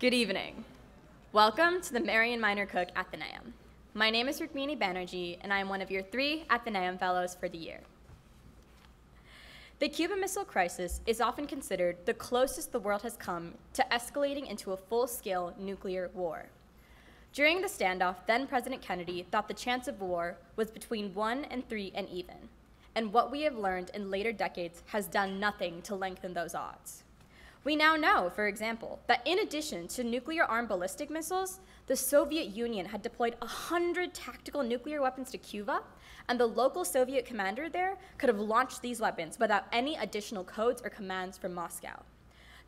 Good evening. Welcome to the Marian Miner Cook Athenaeum. My name is Rukmini Banerjee, and I am one of your 3 Athenaeum Fellows for the year. The Cuban Missile Crisis is often considered the closest the world has come to escalating into a full-scale nuclear war. During the standoff, then President Kennedy thought the chance of war was between 1 and 3 and even, and what we have learned in later decades has done nothing to lengthen those odds. We now know, for example, that in addition to nuclear-armed ballistic missiles, the Soviet Union had deployed 100 tactical nuclear weapons to Cuba, and the local Soviet commander there could have launched these weapons without any additional codes or commands from Moscow.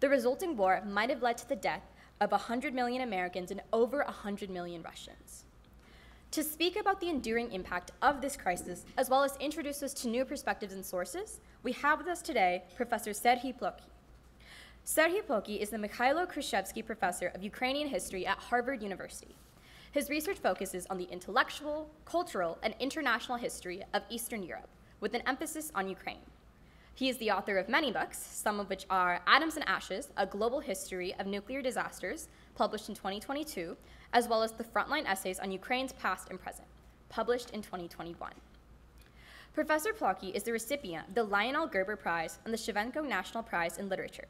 The resulting war might have led to the death of 100 million Americans and over 100 million Russians. To speak about the enduring impact of this crisis, as well as introduce us to new perspectives and sources, we have with us today Professor Serhii Plokhii. Serhii Plokhii is the Mikhailo Khrushchevsky Professor of Ukrainian History at Harvard University. His research focuses on the intellectual, cultural, and international history of Eastern Europe, with an emphasis on Ukraine. He is the author of many books, some of which are Atoms and Ashes, A Global History of Nuclear Disasters, published in 2022, as well as the Frontline Essays on Ukraine's Past and Present, published in 2021. Professor Plokhii is the recipient of the Lionel Gerber Prize and the Shevchenko National Prize in Literature.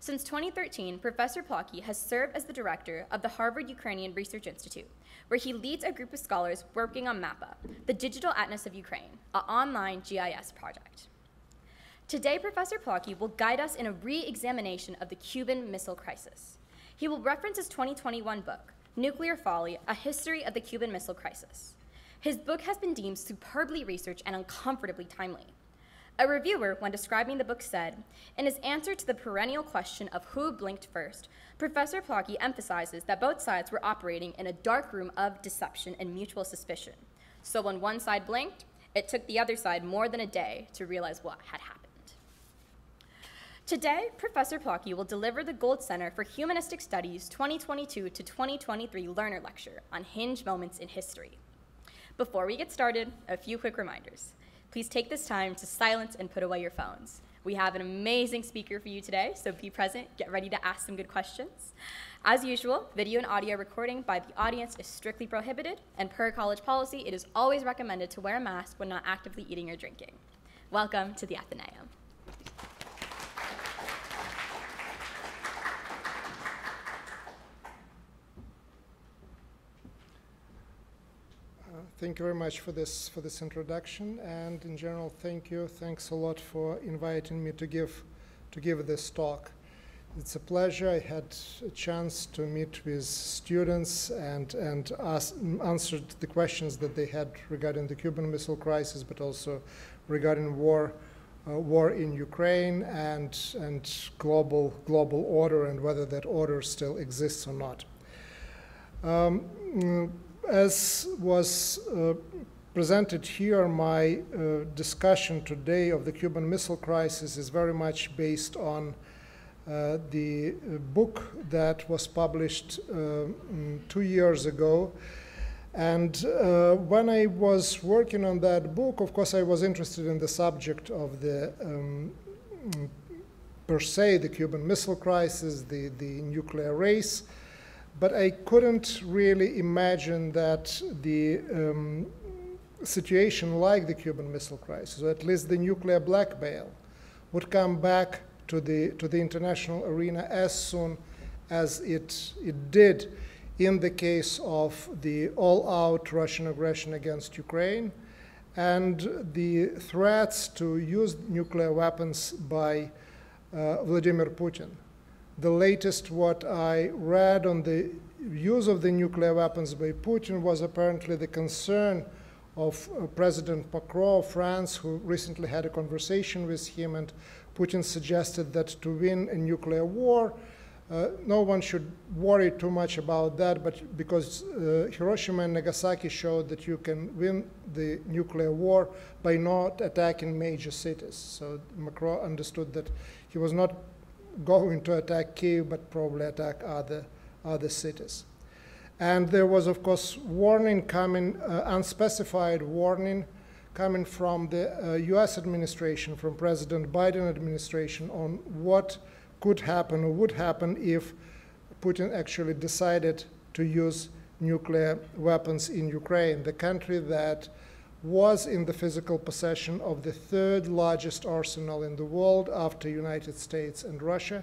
Since 2013, Professor Plokhii has served as the director of the Harvard Ukrainian Research Institute, where he leads a group of scholars working on MAPA, the Digital Atlas of Ukraine, an online GIS project. Today, Professor Plokhii will guide us in a re-examination of the Cuban Missile Crisis. He will reference his 2021 book, Nuclear Folly, A History of the Cuban Missile Crisis. His book has been deemed superbly researched and uncomfortably timely. A reviewer, when describing the book, said, in his answer to the perennial question of who blinked first, Professor Plokhii emphasizes that both sides were operating in a dark room of deception and mutual suspicion. So when one side blinked, it took the other side more than a day to realize what had happened. Today, Professor Plokhii will deliver the Gould Center for Humanistic Studies 2022 to 2023 Lerner Lecture on Hinge Moments in History. Before we get started, a few quick reminders. Please take this time to silence and put away your phones. We have an amazing speaker for you today, so be present, get ready to ask some good questions. As usual, video and audio recording by the audience is strictly prohibited, and per college policy, it is always recommended to wear a mask when not actively eating or drinking. Welcome to the Athenaeum. Thank you very much for this introduction, and in general, thanks a lot for inviting me to give this talk. It's a pleasure. I had a chance to meet with students and answered the questions that they had regarding the Cuban Missile Crisis, but also regarding war in Ukraine and global order, and whether that order still exists or not. As was presented here, my discussion today of the Cuban Missile Crisis is very much based on the book that was published 2 years ago. And when I was working on that book, of course, I was interested in the subject of the per se, the Cuban Missile Crisis, the nuclear race. But I couldn't really imagine that the situation like the Cuban Missile Crisis, or at least the nuclear blackmail, would come back to the international arena as soon as it did in the case of the all-out Russian aggression against Ukraine and the threats to use nuclear weapons by Vladimir Putin. The latest what I read on the use of the nuclear weapons by Putin was apparently the concern of President Macron of France, who recently had a conversation with him, and Putin suggested that to win a nuclear war, no one should worry too much about that, but because Hiroshima and Nagasaki showed that you can win the nuclear war by not attacking major cities. So Macron understood that he was not going to attack Kyiv, but probably attack other cities. And there was, of course, warning coming, unspecified warning coming from the US administration, from President Biden administration, on what could happen or would happen if Putin actually decided to use nuclear weapons in Ukraine, the country that was in the physical possession of the third largest arsenal in the world after United States and Russia,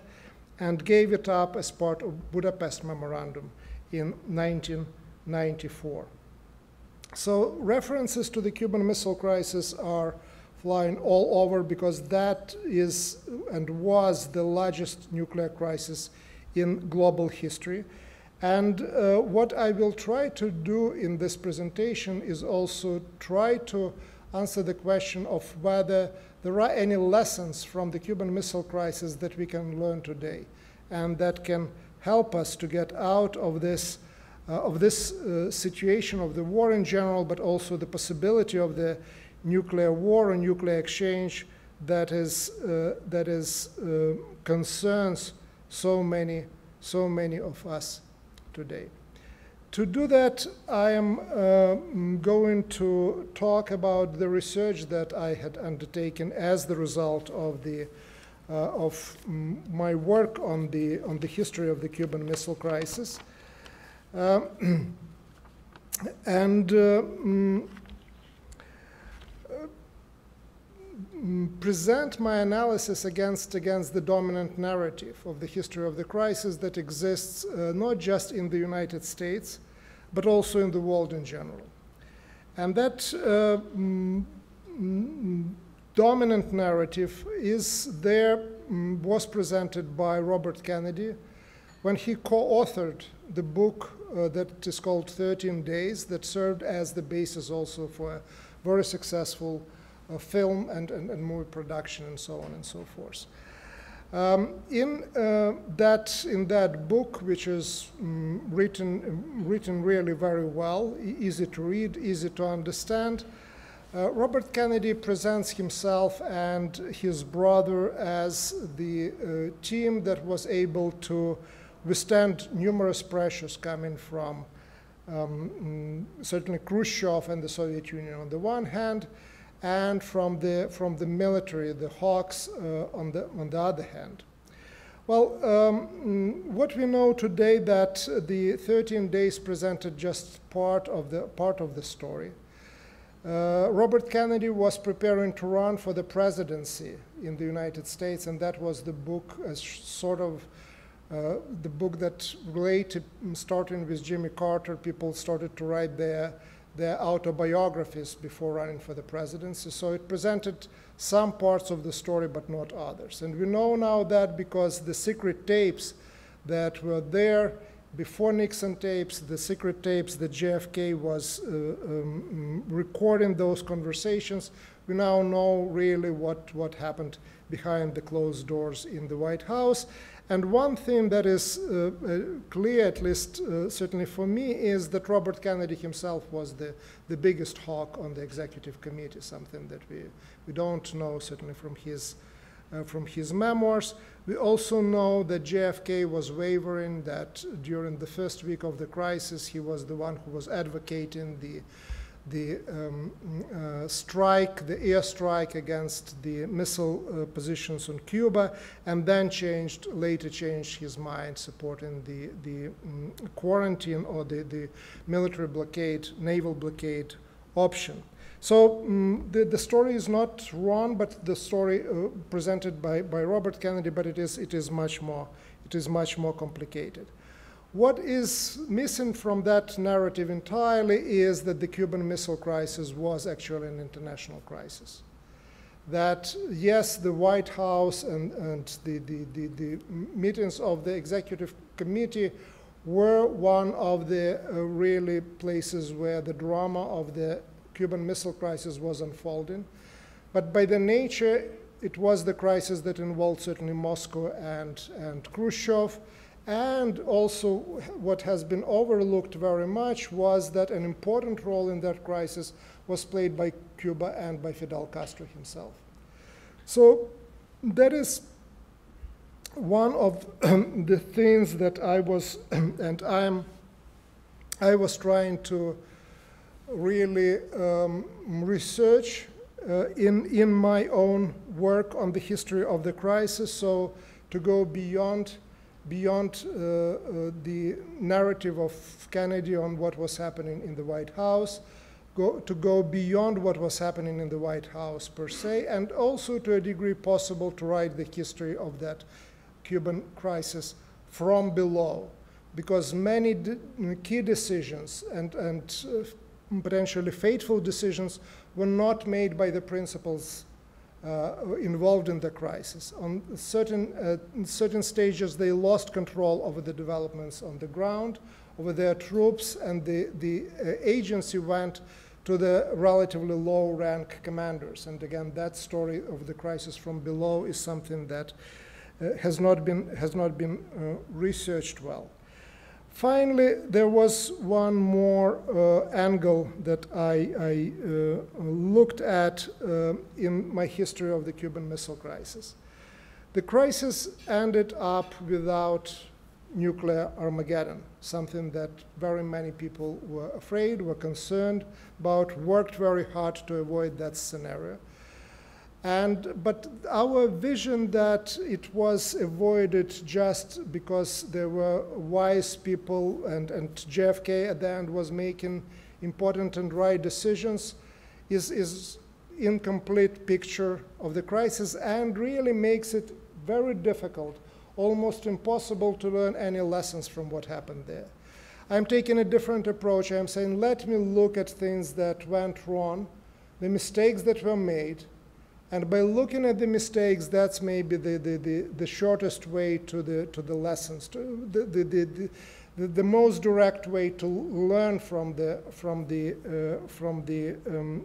and gave it up as part of Budapest Memorandum in 1994. So references to the Cuban Missile Crisis are flying all over because that is and was the largest nuclear crisis in global history. And what I will try to do in this presentation is also try to answer the question of whether there are any lessons from the Cuban Missile Crisis that we can learn today and that can help us to get out of this situation of the war in general, but also the possibility of the nuclear war and nuclear exchange that concerns so many of us today. To do that, I am going to talk about the research that I had undertaken as the result of the my work on the history of the Cuban Missile Crisis, present my analysis against the dominant narrative of the history of the crisis that exists not just in the United States, but also in the world in general. And that dominant narrative was presented by Robert Kennedy when he co-authored the book that is called 13 Days, that served as the basis also for a very successful film and movie production and so on and so forth. In that book, which is written really very well, easy to read, easy to understand, Robert Kennedy presents himself and his brother as the team that was able to withstand numerous pressures coming from certainly Khrushchev and the Soviet Union on the one hand, and from the military, the hawks, on the other hand. Well, what we know today that the 13 Days presented just part of the story. Robert Kennedy was preparing to run for the presidency in the United States, and that was the book, the book that related, starting with Jimmy Carter, people started to write their autobiographies before running for the presidency. So it presented some parts of the story, but not others. And we know now that because the secret tapes that were there before Nixon tapes, the secret tapes that JFK was recording those conversations, we now know really what happened behind the closed doors in the White House. And one thing that is clear, at least certainly for me, is that Robert Kennedy himself was the biggest hawk on the executive committee, something that we don't know certainly from his memoirs. We also know that JFK was wavering, that during the first week of the crisis, he was the one who was advocating the airstrike against the missile positions on Cuba, and then later changed his mind, supporting the quarantine or the military blockade, naval blockade option. So the story is not wrong, but the story presented by Robert Kennedy, but it is much more complicated. What is missing from that narrative entirely is that the Cuban Missile Crisis was actually an international crisis. That, yes, the White House and the meetings of the executive committee were one of the really places where the drama of the Cuban Missile Crisis was unfolding. But by the nature, it was the crisis that involved certainly Moscow and Khrushchev. And also, what has been overlooked very much was that an important role in that crisis was played by Cuba and by Fidel Castro himself. So that is one of the things that I was I was trying to really research in my own work on the history of the crisis, so to go beyond beyond the narrative of Kennedy on what was happening in the White House, to go beyond what was happening in the White House per se, and also to a degree possible to write the history of that Cuban crisis from below, because many key decisions and potentially fateful decisions were not made by the principals involved in the crisis. On certain stages, they lost control over the developments on the ground, over their troops, and the agency went to the relatively low rank commanders. And again, that story of the crisis from below is something that has not been researched well. Finally, there was one more angle that I looked at in my history of the Cuban Missile Crisis. The crisis ended up without nuclear Armageddon, something that very many people were afraid, were concerned about, worked very hard to avoid that scenario. But our vision that it was avoided just because there were wise people, and JFK at the end was making important and right decisions, is incomplete picture of the crisis and really makes it very difficult, almost impossible to learn any lessons from what happened there. I'm taking a different approach. I'm saying, let me look at things that went wrong, the mistakes that were made, and by looking at the mistakes, that's maybe the shortest way to the lessons, to the most direct way to learn from the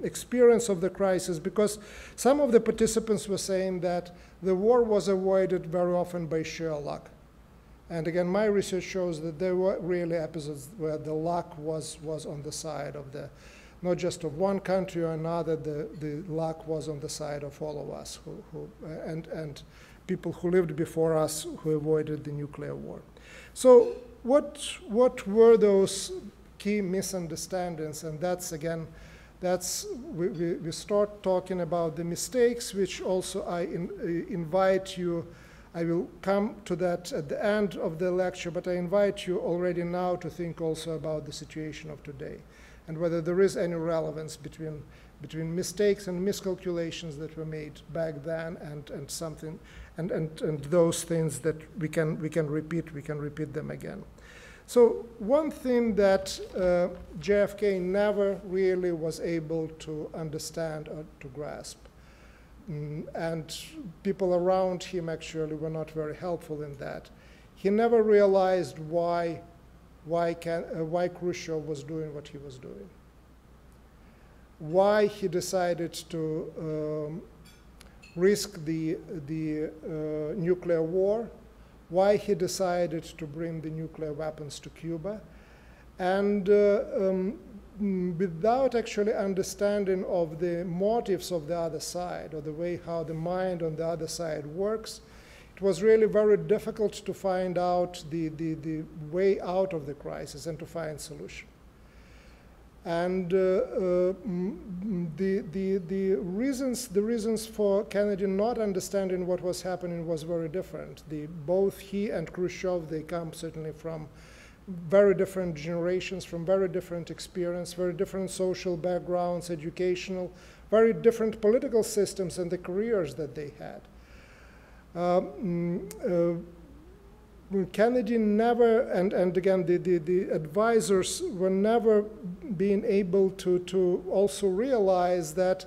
experience of the crisis, because some of the participants were saying that the war was avoided very often by sheer luck. And again, my research shows that there were really episodes where the luck was on the side of the, not just of one country or another, the luck was on the side of all of us and people who lived before us who avoided the nuclear war. So what were those key misunderstandings? And that's, again, that's, we start talking about the mistakes, which also I invite you, I will come to that at the end of the lecture, but I invite you already now to think also about the situation of today, and whether there is any relevance between mistakes and miscalculations that were made back then and those things that we can repeat them again. So one thing that JFK never really was able to understand or to grasp, and people around him actually were not very helpful in that, he never realized why Khrushchev was doing what he was doing, why he decided to risk the nuclear war, why he decided to bring the nuclear weapons to Cuba, and without actually understanding of the motives of the other side or the way how the mind on the other side works, it was really very difficult to find out the way out of the crisis and to find solution. And the reasons for Kennedy not understanding what was happening was very different. Both he and Khrushchev, they come certainly from very different generations, from very different experience, very different social backgrounds, educational, very different political systems and the careers that they had. Kennedy never, and again, the advisors were never being able to also realize that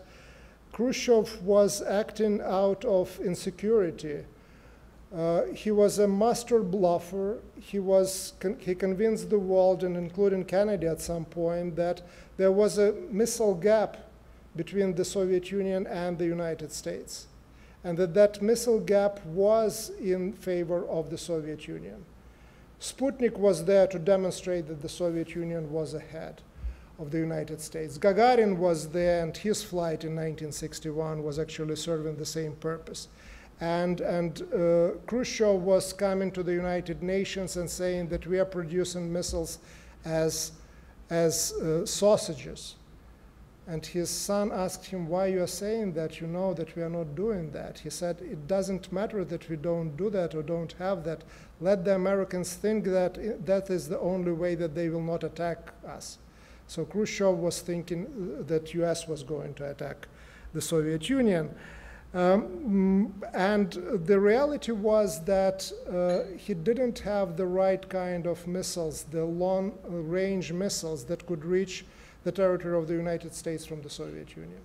Khrushchev was acting out of insecurity. He was a master bluffer. He convinced the world, and including Kennedy at some point, that there was a missile gap between the Soviet Union and the United States, and that missile gap was in favor of the Soviet Union. Sputnik was there to demonstrate that the Soviet Union was ahead of the United States. Gagarin was there, and his flight in 1961 was actually serving the same purpose. And Khrushchev was coming to the United Nations and saying that we are producing missiles as sausages. And his son asked him, why you are saying that? You know that we are not doing that. He said, it doesn't matter that we don't do that or don't have that. Let the Americans think that that is the only way that they will not attack us. So Khrushchev was thinking that US was going to attack the Soviet Union. And the reality was that he didn't have the right kind of missiles, the long-range missiles that could reach the territory of the United States from the Soviet Union.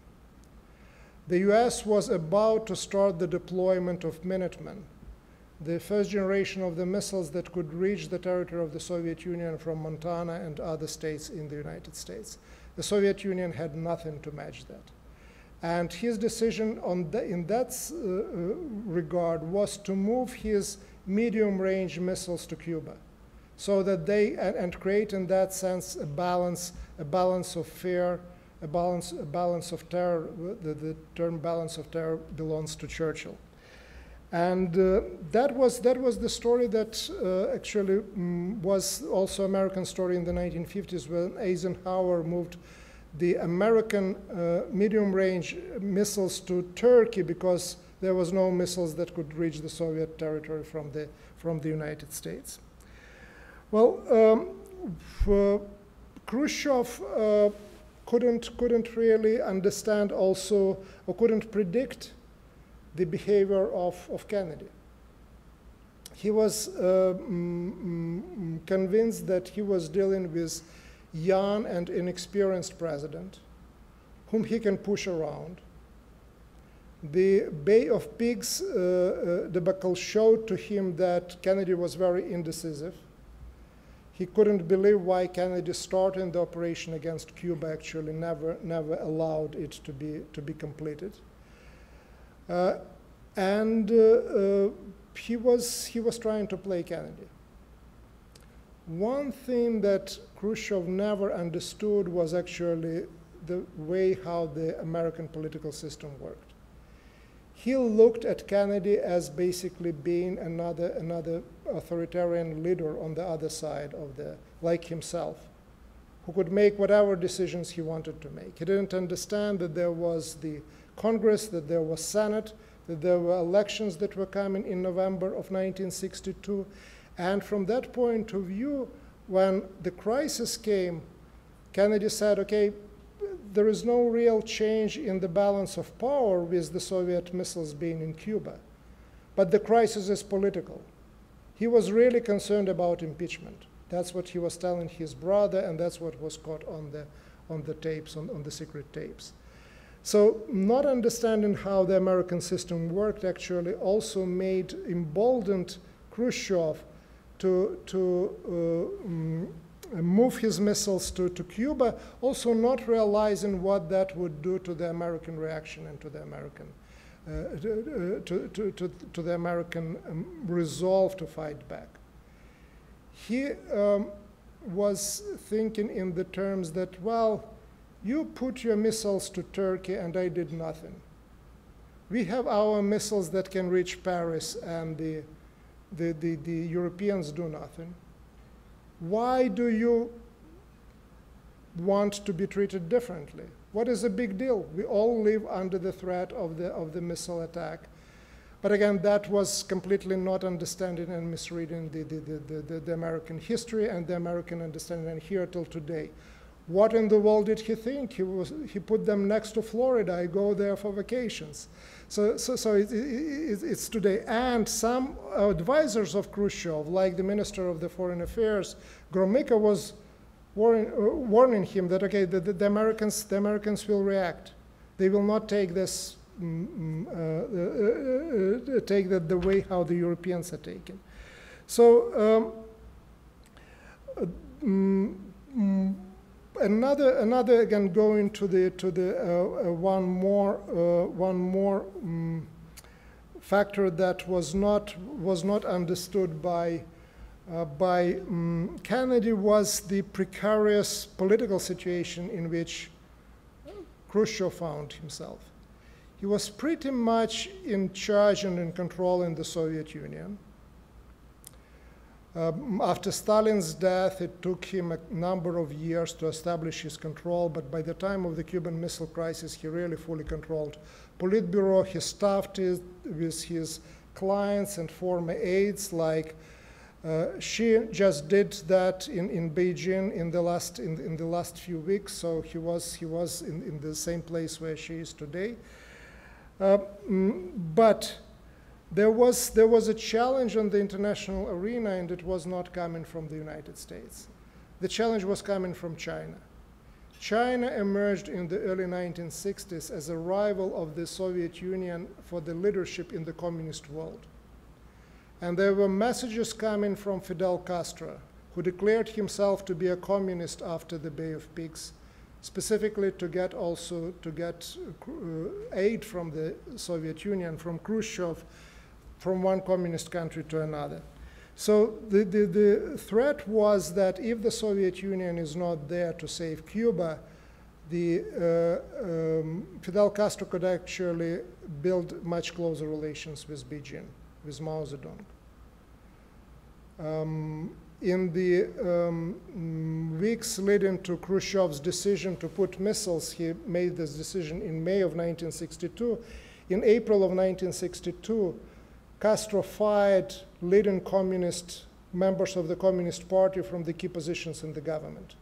The US was about to start the deployment of Minutemen, the first generation of the missiles that could reach the territory of the Soviet Union from Montana and other states in the United States. The Soviet Union had nothing to match that. And his decision on in that regard was to move his medium-range missiles to Cuba, so that they, and create in that sense a balance of fear, a balance of terror. The term balance of terror belongs to Churchill. And that was the story that actually was also American story in the 1950s when Eisenhower moved the American medium-range missiles to Turkey because there was no missiles that could reach the Soviet territory from the United States. Well, Khrushchev couldn't really understand also, or couldn't predict the behavior of Kennedy. He was convinced that he was dealing with young and inexperienced president whom he can push around. The Bay of Pigs debacle showed to him that Kennedy was very indecisive. He couldn't believe why Kennedy starting the operation against Cuba actually never allowed it to be completed. He was trying to play Kennedy. One thing that Khrushchev never understood was actually the way how the American political system worked. He looked at Kennedy as basically being another authoritarian leader on the other side of the, like himself, who could make whatever decisions he wanted to make. He didn't understand that there was the Congress, that there was Senate, that there were elections that were coming in November of 1962. And from that point of view, when the crisis came, Kennedy said, okay, there is no real change in the balance of power with the Soviet missiles being in Cuba. But the crisis is political. He was really concerned about impeachment. That's what he was telling his brother, and that's what was caught on the tapes, on the secret tapes. So not understanding how the American system worked actually also made emboldened Khrushchev to move his missiles to Cuba, also not realizing what that would do to the American reaction and to the American resolve to fight back. He was thinking in the terms that, well, you put your missiles to Turkey and I did nothing. We have our missiles that can reach Paris and the Europeans do nothing. Why do you want to be treated differently? What is a big deal? We all live under the threat of the missile attack. But again, that was completely not understanding and misreading the American history and the American understanding, and here till today. What in the world did he think? He put them next to Florida. I go there for vacations. So it's today. And some advisors of Khrushchev, like the Minister of the Foreign Affairs, Gromyko, was warning him that, okay, the Americans will react. They will not take this the way how the Europeans are taken. So. Another again going to one more factor that was not understood by Kennedy was the precarious political situation in which Khrushchev found himself. He was pretty much in charge and in control in the Soviet Union. After Stalin's death, it took him a number of years to establish his control, but by the time of the Cuban Missile Crisis, he really fully controlled Politburo. He staffed it with his clients and former aides, like Xi just did that in Beijing in the last few weeks. So he was in the same place where Xi is today. But there was a challenge on the international arena, and it was not coming from the United States. The challenge was coming from China. China emerged in the early 1960s as a rival of the Soviet Union for the leadership in the communist world. And there were messages coming from Fidel Castro, who declared himself to be a communist after the Bay of Pigs, specifically to get aid from the Soviet Union, from Khrushchev, from one communist country to another. So the threat was that if the Soviet Union is not there to save Cuba, Fidel Castro could actually build much closer relations with Beijing, with Mao Zedong. In the weeks leading to Khrushchev's decision to put missiles, he made this decision in May of 1962. In April of 1962, Castro fired leading communist members of the Communist Party from the key positions in the government,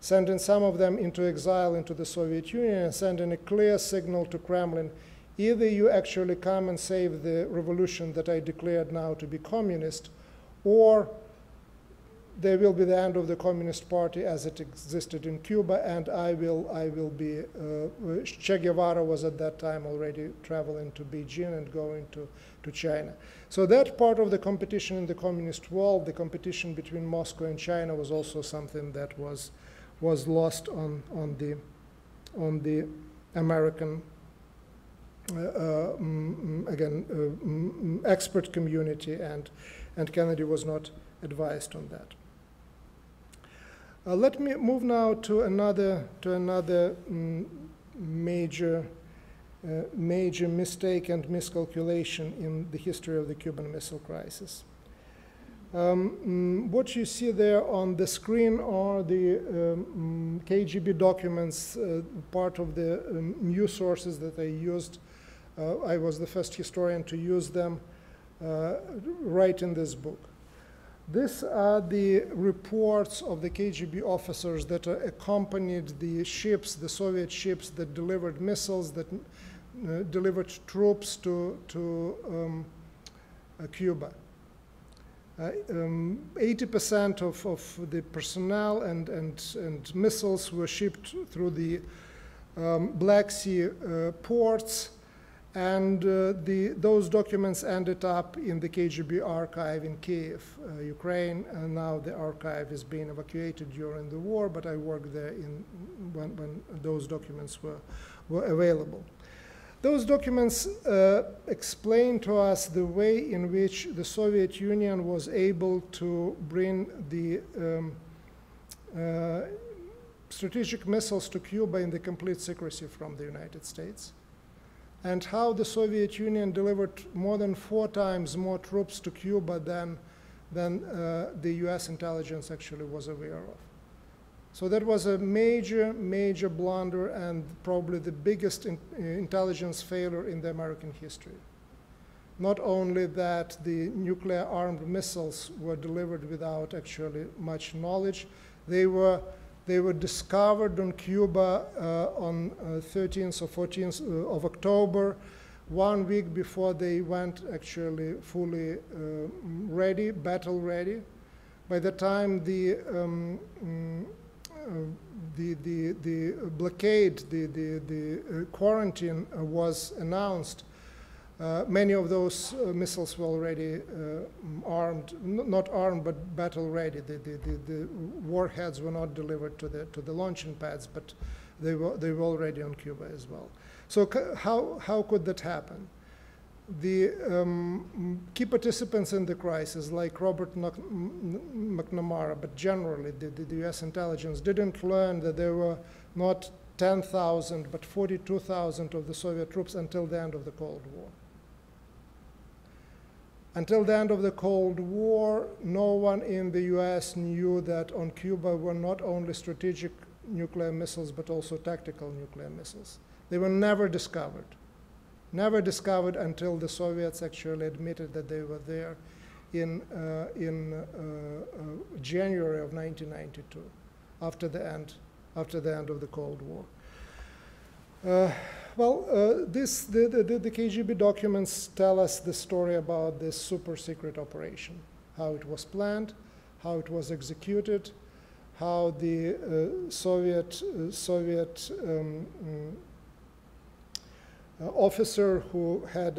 sending some of them into exile into the Soviet Union and sending a clear signal to Kremlin: either you actually come and save the revolution that I declared now to be communist, or there will be the end of the Communist Party as it existed in Cuba, and I will be, Che Guevara was at that time already traveling to Beijing and going to China. So that part of the competition in the communist world, the competition between Moscow and China, was also something that was lost on the American, expert community, and Kennedy was not advised on that. Let me move now to another major mistake and miscalculation in the history of the Cuban Missile Crisis. What you see there on the screen are the KGB documents, part of the new sources that I used. I was the first historian to use them right in this book. These are the reports of the KGB officers that accompanied the ships, the Soviet ships that delivered missiles, that delivered troops to Cuba. 80% of the personnel and missiles were shipped through the Black Sea ports, and those documents ended up in the KGB archive in Kyiv, Ukraine, and now the archive is being evacuated during the war, but I worked there when those documents were available. Those documents explain to us the way in which the Soviet Union was able to bring the strategic missiles to Cuba in the complete secrecy from the United States, and how the Soviet Union delivered more than 4 times more troops to Cuba than the US intelligence actually was aware of. So that was a major, major blunder, and probably the biggest intelligence failure in the American history. Not only that the nuclear-armed missiles were delivered without actually much knowledge, they were discovered on Cuba on 13th or 14th of October, 1 week before they went actually fully ready, battle ready. By the time the blockade, the quarantine was announced, many of those missiles were already not armed, but battle ready. The warheads were not delivered to the launching pads, but they were already on Cuba as well. So how could that happen? The key participants in the crisis, like Robert McNamara, but generally the US intelligence, didn't learn that there were not 10,000 but 42,000 of the Soviet troops until the end of the Cold War. Until the end of the Cold War, no one in the US knew that on Cuba were not only strategic nuclear missiles, but also tactical nuclear missiles. They were never discovered until the Soviets actually admitted that they were there in January of 1992, after the end of the Cold War. The KGB documents tell us the story about this super secret operation, how it was planned, how it was executed, how the Soviet officer who had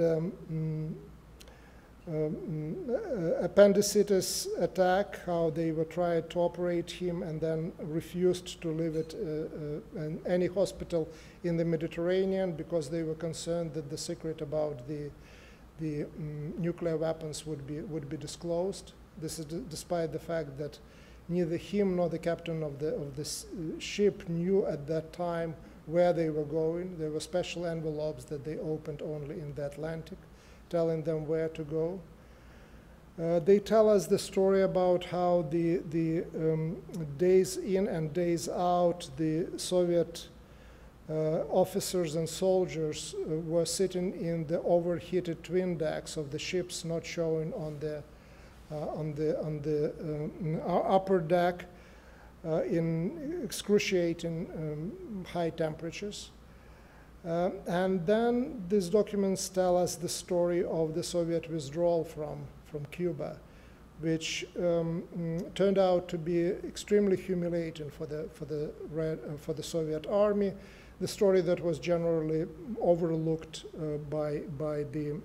appendicitis attack, how they were tried to operate him and then refused to leave it in any hospital in the Mediterranean because they were concerned that the secret about the nuclear weapons would be disclosed. This is despite the fact that neither him nor the captain of the ship knew at that time where they were going. There were special envelopes that they opened only in the Atlantic, telling them where to go. They tell us the story about how the days in and days out, the Soviet officers and soldiers were sitting in the overheated twin decks of the ships, not showing on the upper deck in excruciating high temperatures. And then these documents tell us the story of the Soviet withdrawal from Cuba, which turned out to be extremely humiliating for the Soviet army, the story that was generally overlooked by the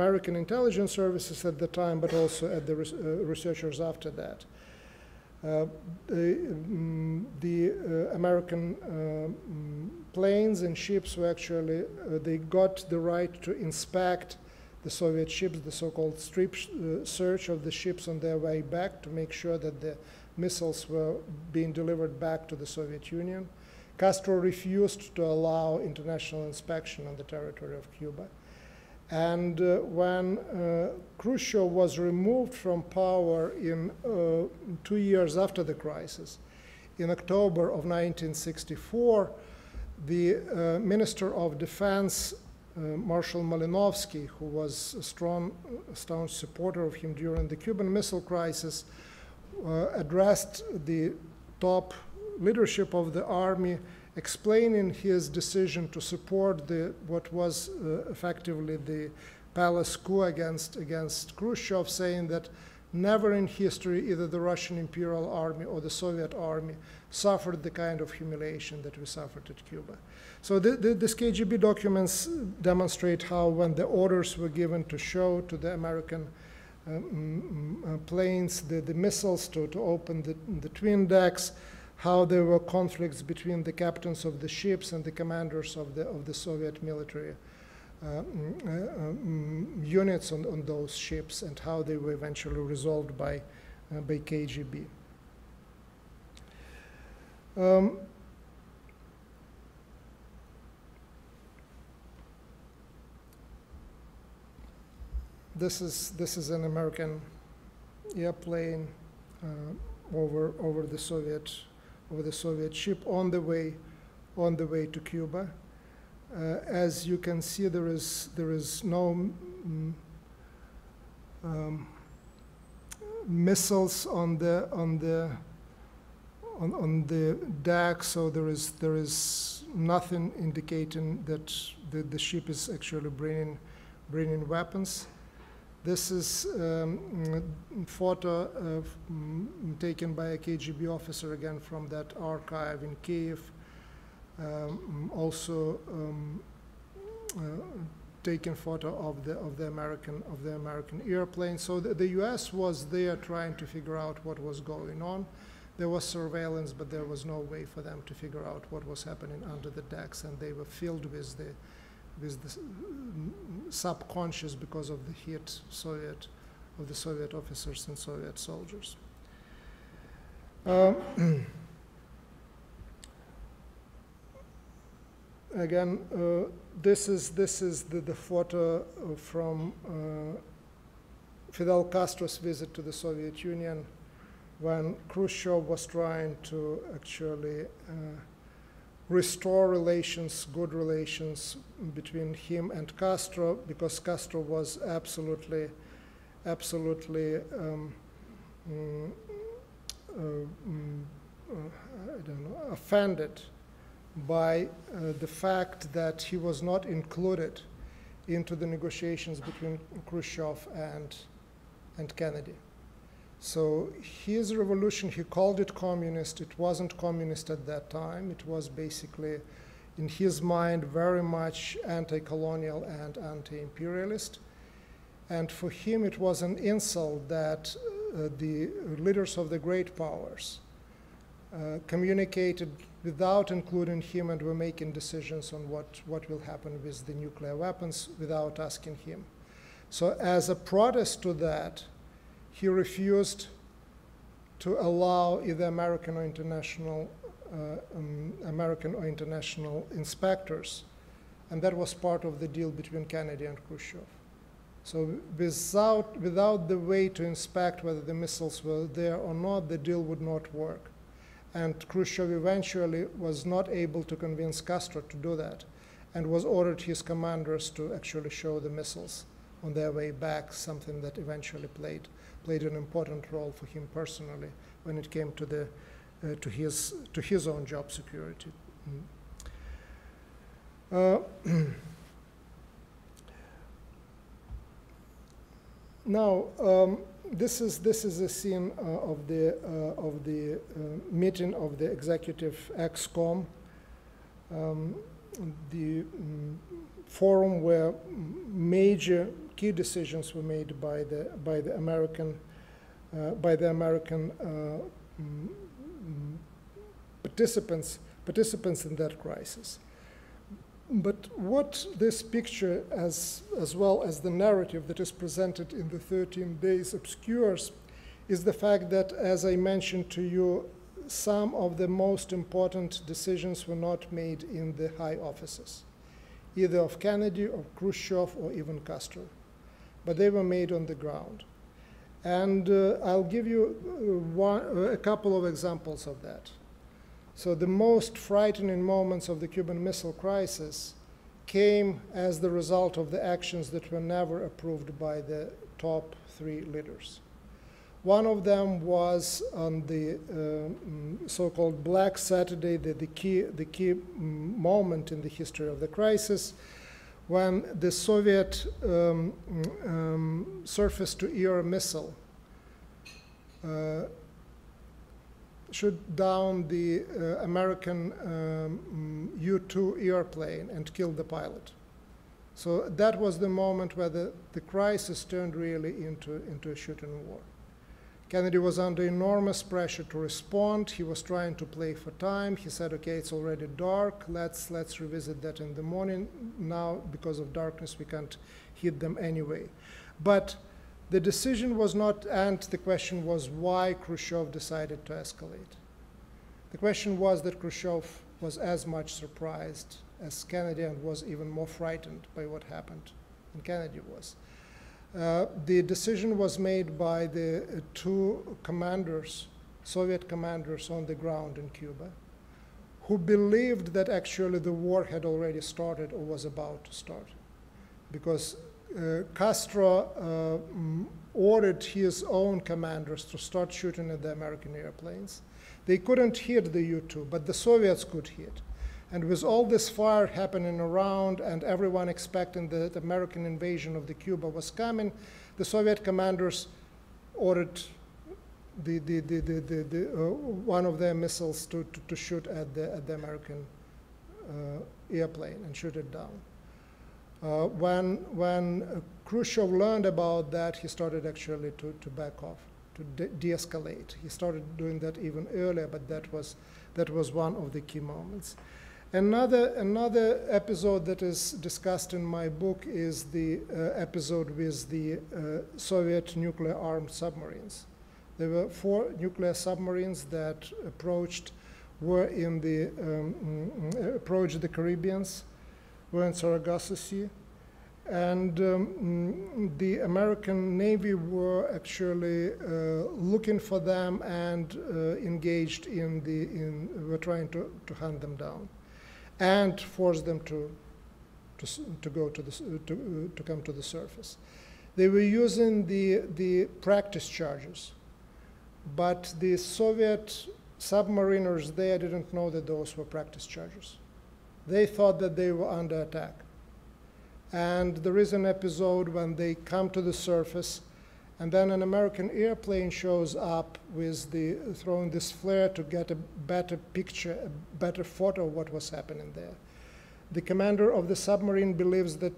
American intelligence services at the time, but also at the researchers after that. The American planes and ships were actually, they got the right to inspect the Soviet ships, the so-called strip search of the ships on their way back to make sure that the missiles were being delivered back to the Soviet Union. Castro refused to allow international inspection on the territory of Cuba. And when Khrushchev was removed from power in 2 years after the crisis, in October of 1964, the Minister of Defense, Marshal Malinovsky, who was a staunch supporter of him during the Cuban Missile Crisis, addressed the top leadership of the army, explaining his decision to support what was effectively the palace coup against Khrushchev, saying that never in history either the Russian Imperial Army or the Soviet Army suffered the kind of humiliation that we suffered at Cuba. So these KGB documents demonstrate how when the orders were given to show to the American planes the missiles to open the twin decks, how there were conflicts between the captains of the ships and the commanders of the Soviet military units on those ships, and how they were eventually resolved by KGB. This is an American airplane over the Soviet ship on the way to Cuba. As you can see, there is no missiles on the deck, so there is nothing indicating that the ship is actually bringing weapons. This is a photo taken by a KGB officer, again, from that archive in Kyiv, also taken photo of the American airplane. So the US was there trying to figure out what was going on. There was surveillance, but there was no way for them to figure out what was happening under the decks, and they were filled with the subconscious because of the heat of the Soviet officers and Soviet soldiers. Again, this is the photo from Fidel Castro's visit to the Soviet Union when Khrushchev was trying to actually restore relations, good relations between him and Castro, because Castro was absolutely I don't know, offended by the fact that he was not included into the negotiations between Khrushchev and Kennedy. So his revolution, he called it communist. It wasn't communist at that time. It was basically, in his mind, very much anti-colonial and anti-imperialist. And for him, it was an insult that the leaders of the great powers communicated without including him and were making decisions on what will happen with the nuclear weapons without asking him. So as a protest to that, he refused to allow either American or international inspectors. And that was part of the deal between Kennedy and Khrushchev. So without the way to inspect whether the missiles were there or not, the deal would not work. And Khrushchev eventually was not able to convince Castro to do that and was ordered his commanders to actually show the missiles on their way back, something that eventually played an important role for him personally when it came to the to his own job security. Now this is a scene of the meeting of the executive ExCom, the forum where major key decisions were made by the American participants in that crisis. But what this picture, as well as the narrative that is presented in the 13 Days, obscures is the fact that, as I mentioned to you, some of the most important decisions were not made in the high offices, either of Kennedy or Khrushchev or even Castro, but they were made on the ground. And I'll give you a couple of examples of that. So the most frightening moments of the Cuban Missile Crisis came as the result of the actions that were never approved by the top three leaders. One of them was on the so-called Black Saturday, the key moment in the history of the crisis, when the Soviet surface-to-air missile shot down the American U-2 airplane and killed the pilot. So that was the moment where the crisis turned really into a shooting war. Kennedy was under enormous pressure to respond. He was trying to play for time. He said, okay, it's already dark. Let's revisit that in the morning. Now, because of darkness, we can't hit them anyway. But the decision was not, and the question was why Khrushchev decided to escalate. The question was that Khrushchev was as much surprised as Kennedy and was even more frightened by what happened than Kennedy was. The decision was made by the two commanders, Soviet commanders on the ground in Cuba, who believed that actually the war had already started or was about to start, because Castro ordered his own commanders to start shooting at the American airplanes. They couldn't hit the U-2, but the Soviets could hit. And with all this fire happening around and everyone expecting that American invasion of the Cuba was coming, the Soviet commanders ordered one of their missiles to shoot at the American airplane and shoot it down. When Khrushchev learned about that, he started actually to back off, to de-escalate. He started doing that even earlier, but that was one of the key moments. Another episode that is discussed in my book is the episode with the Soviet nuclear-armed submarines. There were 4 nuclear submarines that approached were in the, approached the Caribbeans, were in Sargasso Sea, and the American Navy were actually looking for them and engaged in the, were trying to hunt them down and force them to go to the, to come to the surface. They were using the practice charges, but the Soviet submariners there didn't know that those were practice charges. They thought that they were under attack. And there is an episode when they come to the surface, and then an American airplane shows up with the, throwing this flare to get a better picture, a better photo of what was happening there. The commander of the submarine believes that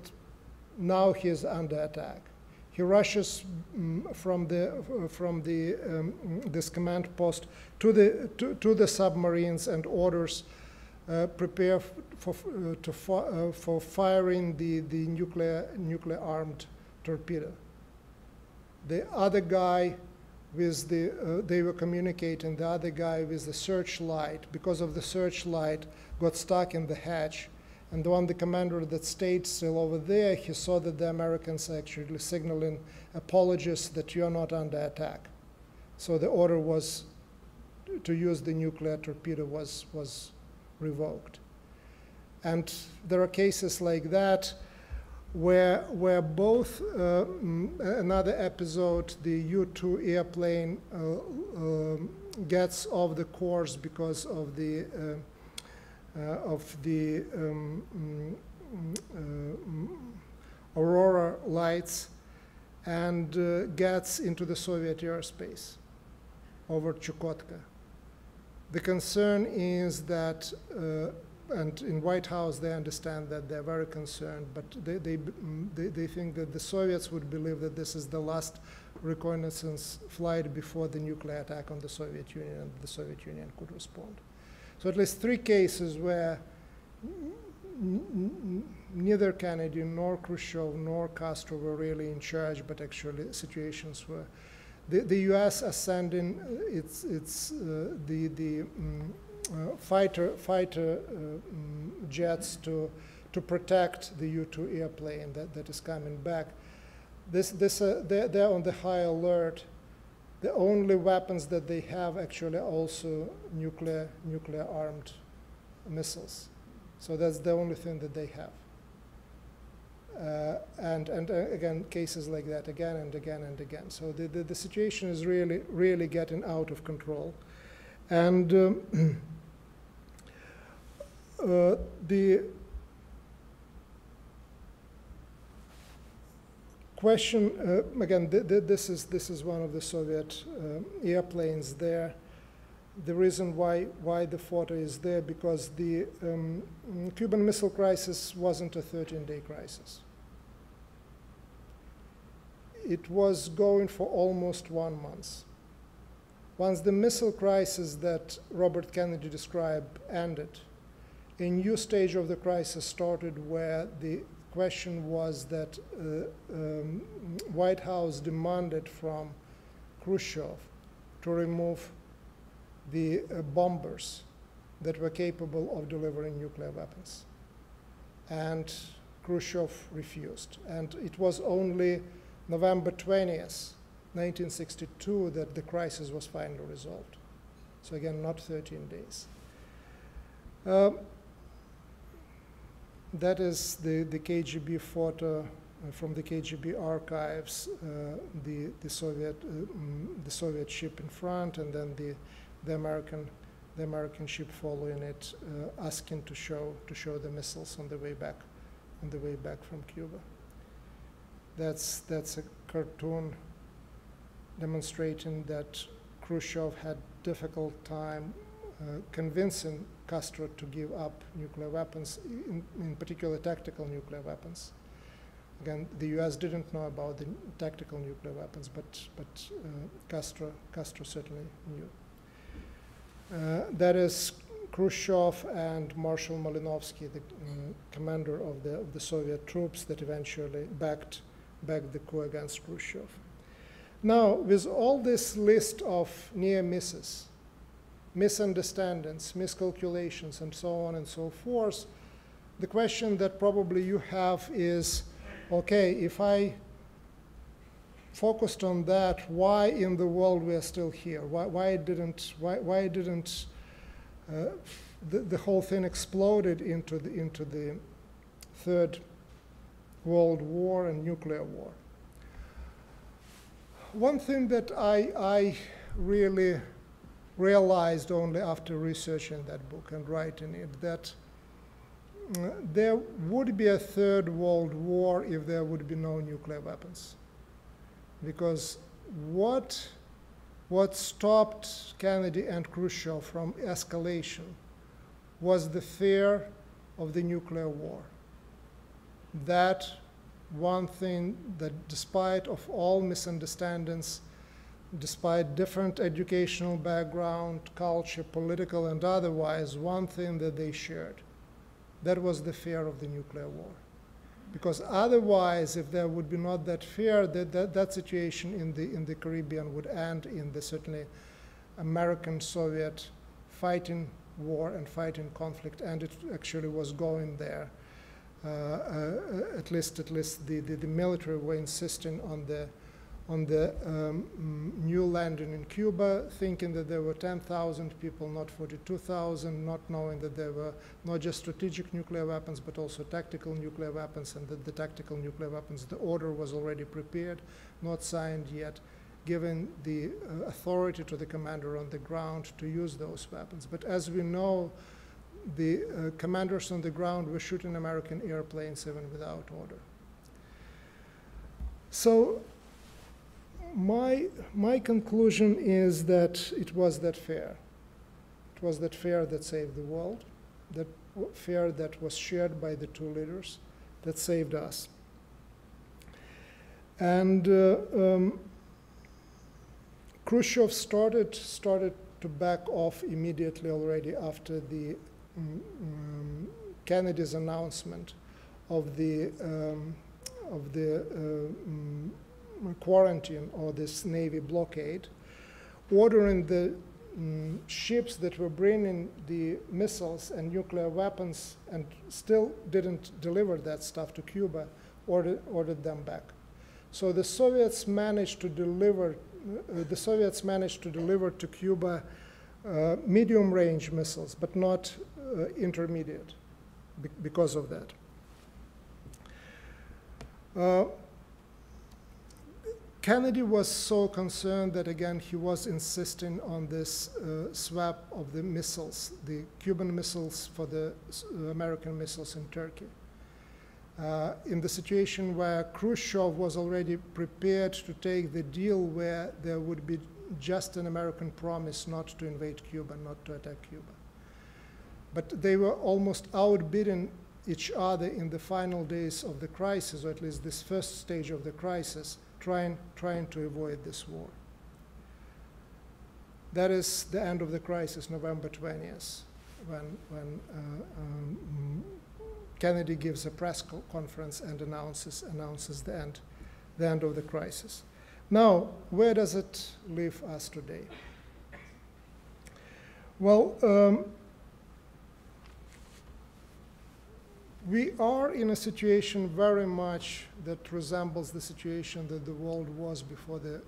now he is under attack. He rushes from this command post to the submarines and orders prepare for firing the nuclear armed torpedo. The other guy with the they were communicating. The other guy with the searchlight, because of the searchlight, got stuck in the hatch. And the one, the commander that stayed still over there, he saw that the Americans actually signaling apologists that you're not under attack. So the order was to use the nuclear torpedo was revoked. And there are cases like that where both, another episode, the U-2 airplane gets off the course because of the aurora lights and gets into the Soviet airspace over Chukotka. The concern is that, and in White House they understand that they're very concerned, but they think that the Soviets would believe that this is the last reconnaissance flight before the nuclear attack on the Soviet Union, and the Soviet Union could respond. So at least three cases where neither Kennedy nor Khrushchev nor Castro were really in charge, but actually situations were. The U.S. ascending its fighter jets to protect the U-2 airplane that is coming back. They're on the high alert. The only weapons that they have actually are also nuclear armed missiles. So that's the only thing that they have. And again, cases like that again and again and again. So the situation is really, really getting out of control. And the question, again, this is one of the Soviet airplanes there. The reason why the photo is there, because the Cuban Missile Crisis wasn't a 13-day crisis. It was going for almost 1 month. Once the missile crisis that Robert Kennedy described ended, a new stage of the crisis started where the question was that White House demanded from Khrushchev to remove the bombers that were capable of delivering nuclear weapons. And Khrushchev refused. And it was only November 20th, 1962, that the crisis was finally resolved. So again, not 13 days. That is the KGB photo from the KGB archives, the Soviet ship in front, and then the American ship following it, asking to show the missiles on the way back from Cuba. That's a cartoon demonstrating that Khrushchev had difficult time convincing Castro to give up nuclear weapons, in particular tactical nuclear weapons. Again, the U.S. didn't know about the tactical nuclear weapons, but Castro certainly knew. That is Khrushchev and Marshal Malinovsky, the commander of the Soviet troops that eventually backed the coup against Khrushchev. Now, with all this list of near misses, misunderstandings, miscalculations, and so on and so forth, the question that probably you have is, okay, if I focused on that, why in the world we are still here? Why didn't the whole thing exploded into the Third World War and nuclear war? One thing that I really realized only after researching that book and writing it, that there would be a Third World War if there would be no nuclear weapons. Because what stopped Kennedy and Khrushchev from escalation was the fear of the nuclear war. That one thing that, despite of all misunderstandings, despite different educational background, culture, political and otherwise, one thing that they shared, that was the fear of the nuclear war. Because otherwise, if there would be not that fear, that situation in the Caribbean would end in the certainly American-Soviet fighting war and fighting conflict, and it actually was going there. At least the military were insisting on the new landing in Cuba, thinking that there were 10,000 people, not 42,000, not knowing that there were not just strategic nuclear weapons, but also tactical nuclear weapons, and that the tactical nuclear weapons, the order was already prepared, not signed yet, giving the authority to the commander on the ground to use those weapons. But as we know, the commanders on the ground were shooting American airplanes even without order. So my conclusion is that it was that fear. It was that fear that saved the world, that fear that was shared by the two leaders that saved us. And Khrushchev started to back off immediately already after the Kennedy's announcement of the quarantine or this Navy blockade, ordering the ships that were bringing the missiles and nuclear weapons and still didn't deliver that stuff to Cuba, ordered them back. So the Soviets managed to deliver. The Soviets managed to deliver to Cuba medium-range missiles, but not intermediate because of that. Kennedy was so concerned that, again, he was insisting on this swap of the missiles, the Cuban missiles for the American missiles in Turkey. In the situation where Khrushchev was already prepared to take the deal where there would be just an American promise not to invade Cuba, not to attack Cuba. But they were almost outbidding each other in the final days of the crisis, or at least this first stage of the crisis, trying to avoid this war. That is the end of the crisis, November 20th, when Kennedy gives a press conference and announces the end of the crisis. Now, where does it leave us today? Well, we are in a situation very much that resembles the situation that the world was before the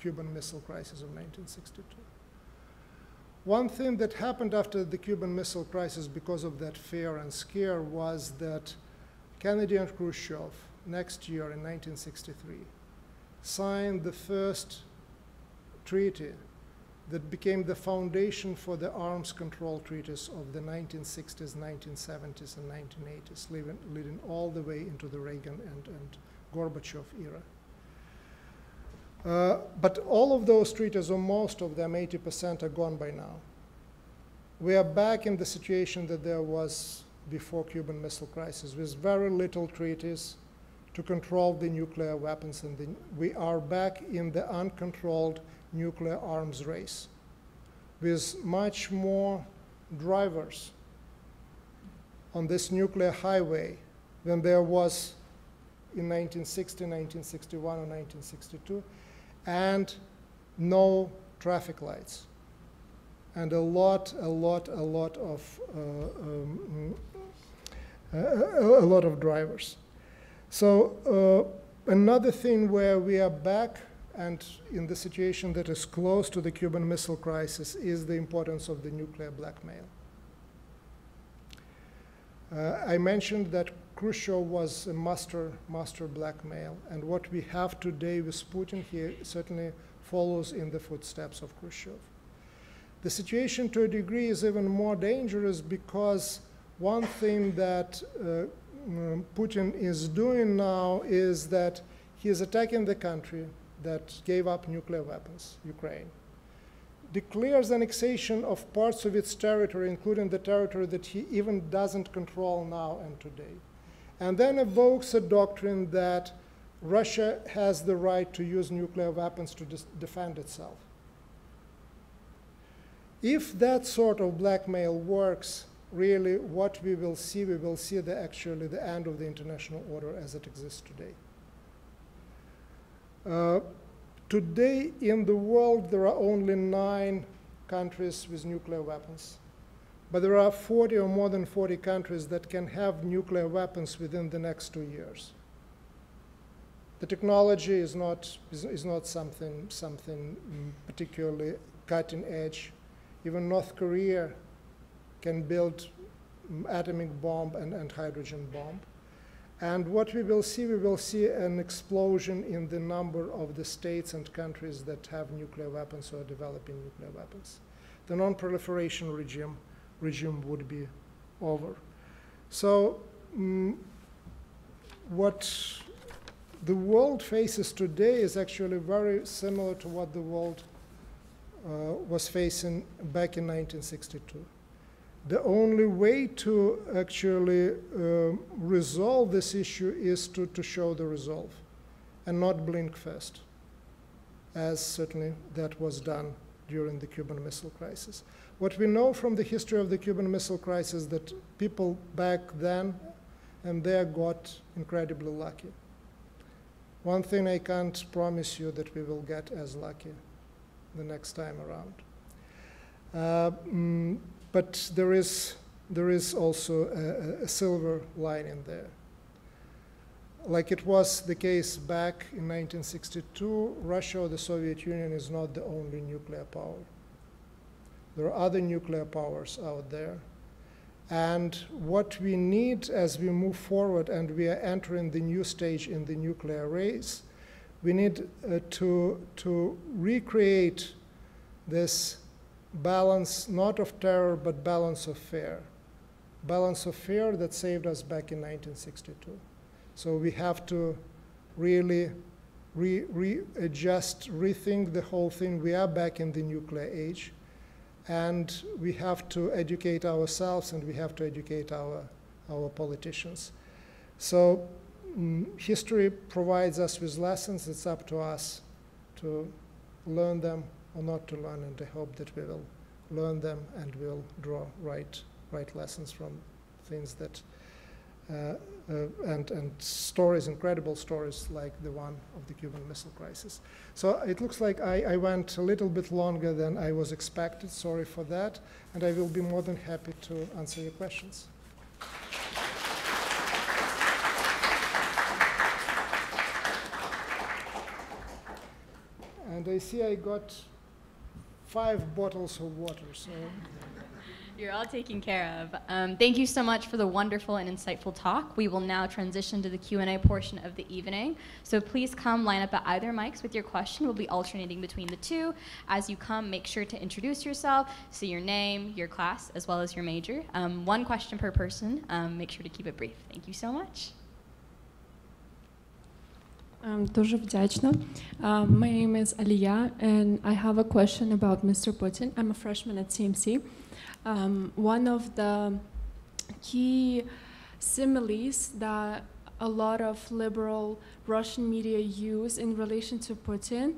Cuban Missile Crisis of 1962. One thing that happened after the Cuban Missile Crisis because of that fear and scare was that Kennedy and Khrushchev, next year in 1963, signed the first treaty that became the foundation for the arms control treaties of the 1960s, 1970s, and 1980s, leading all the way into the Reagan and Gorbachev era. But all of those treaties, or most of them, 80%, are gone by now. We are back in the situation that there was before Cuban Missile Crisis, with very little treaties to control the nuclear weapons. And we are back in the uncontrolled nuclear arms race, with much more drivers on this nuclear highway than there was in 1960, 1961, and 1962. And no traffic lights. and a lot of drivers. So another thing where we are back and in the situation that is close to the Cuban Missile Crisis is the importance of the nuclear blackmail. I mentioned that Khrushchev was a master blackmail, and what we have today with Putin here certainly follows in the footsteps of Khrushchev. The situation to a degree is even more dangerous because one thing that Putin is doing now is that he is attacking the country that gave up nuclear weapons, Ukraine, declares annexation of parts of its territory, including the territory that he even doesn't control now and today, and then evokes a doctrine that Russia has the right to use nuclear weapons to defend itself. If that sort of blackmail works, really what we will see the actually the end of the international order as it exists today. Today in the world there are only 9 countries with nuclear weapons, but there are 40 or more than 40 countries that can have nuclear weapons within the next 2 years. The technology is not something particularly cutting edge. Even North Korea can build atomic bomb and hydrogen bomb. And what we will see an explosion in the number of the states and countries that have nuclear weapons or are developing nuclear weapons. The non-proliferation regime would be over. So what the world faces today is actually very similar to what the world was facing back in 1962. The only way to actually resolve this issue is to show the resolve and not blink first, as certainly that was done during the Cuban Missile Crisis. What we know from the history of the Cuban Missile Crisis that people back then and there got incredibly lucky. One thing I can't promise you that we will get as lucky the next time around. But there is also a silver lining there. Like it was the case back in 1962, Russia or the Soviet Union is not the only nuclear power. There are other nuclear powers out there. And what we need as we move forward and we are entering the new stage in the nuclear race, we need to recreate this balance, not of terror, but balance of fear. Balance of fear that saved us back in 1962. So we have to really readjust, rethink the whole thing. We are back in the nuclear age. And we have to educate ourselves and we have to educate our politicians. So history provides us with lessons. It's up to us to learn them or not to learn, and I hope that we will learn them and we'll draw right lessons from things that, and stories, incredible stories like the one of the Cuban Missile Crisis. So it looks like I went a little bit longer than I was expected, sorry for that, and I will be more than happy to answer your questions. And I see I got 5 bottles of water, so. You're all taken care of. Thank you so much for the wonderful and insightful talk. We will now transition to the Q&A portion of the evening. So please come line up at either mics with your question. We'll be alternating between the two. As you come, make sure to introduce yourself, say your name, your class, as well as your major. One question per person. Make sure to keep it brief. Thank you so much. I'm дуже вдячна. My name is Aliya, and I have a question about Mr. Putin. I'm a freshman at CMC. One of the key similes that a lot of liberal Russian media use in relation to Putin,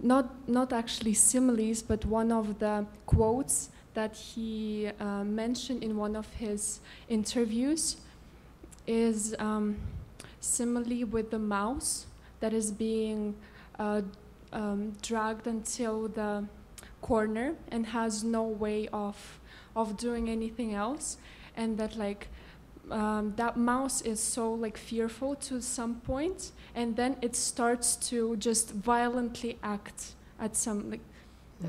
not actually similes, but one of the quotes that he mentioned in one of his interviews is simile with the mouse that is being dragged until the corner and has no way of doing anything else, and that like that mouse is so like fearful to some point, and then it starts to just violently act at some like